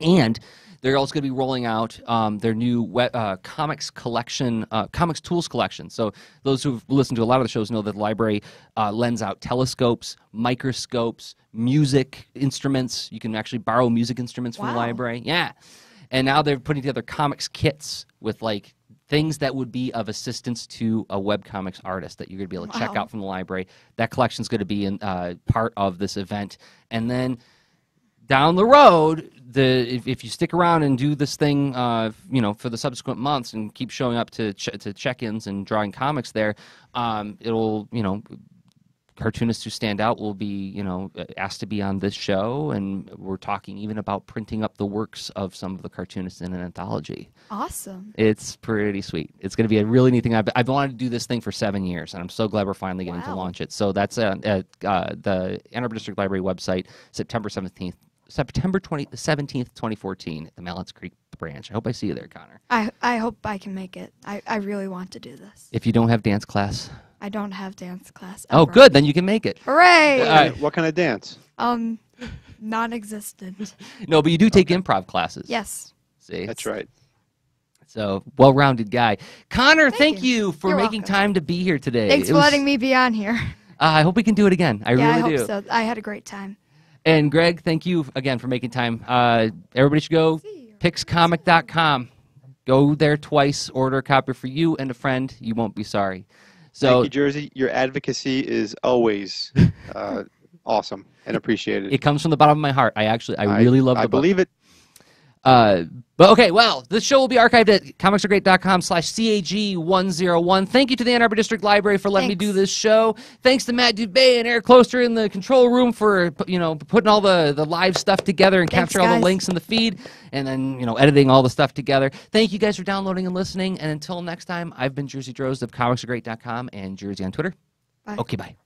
And they're also going to be rolling out um, their new web, uh, comics collection, uh, comics tools collection. So those who've listened to a lot of the shows know that the library uh, lends out telescopes, microscopes, music instruments. You can actually borrow music instruments from wow. the library. Yeah. And now they're putting together comics kits with like things that would be of assistance to a webcomics artist that you're going to be able to wow. check out from the library. That collection's going to be in, uh, part of this event. And then down the road, the if, if you stick around and do this thing, uh, you know, for the subsequent months and keep showing up to ch to check-ins and drawing comics there, um, it'll, you know, cartoonists who stand out will be, you know, asked to be on this show, and we're talking even about printing up the works of some of the cartoonists in an anthology. Awesome! It's pretty sweet. It's going to be a really neat thing. I've I've wanted to do this thing for seven years, and I'm so glad we're finally getting wow. to launch it. So that's at uh, uh, the Ann Arbor District Library website, September seventeenth. September seventeenth, twenty fourteen at the Malletts Creek branch. I hope I see you there, Connor. I, I hope I can make it. I, I really want to do this. If you don't have dance class. I don't have dance class ever. Oh, good. Then you can make it. Hooray! What kind of, what kind of dance? Um, non-existent. No, but you do take okay. improv classes. Yes. See? That's right. So, well-rounded guy. Connor, thank, thank you. you for You're making welcome. time to be here today. Thanks it for was, letting me be on here. Uh, I hope we can do it again. I yeah, really I do. hope so. I had a great time. And Gregg, thank you again for making time. Uh, everybody should go Pixcomic dot com. Go there twice, order a copy for you and a friend. You won't be sorry. So, thank you, Jerzy. Your advocacy is always uh, awesome and appreciated. It comes from the bottom of my heart. I actually, I, I really love the I book. believe it. Uh, but okay, well, this show will be archived at comics are great dot com slash C A G one oh one. Thank you to the Ann Arbor District Library for letting Thanks. me do this show. Thanks to Matt Dubé and Eric Kloster in the control room for, you know, putting all the, the live stuff together and Thanks, capturing guys. all the links in the feed and then, you know, editing all the stuff together. Thank you guys for downloading and listening. And until next time, I've been Jerzy Drozd of comics are great dot com and Jerzy on Twitter. Bye. Okay, bye.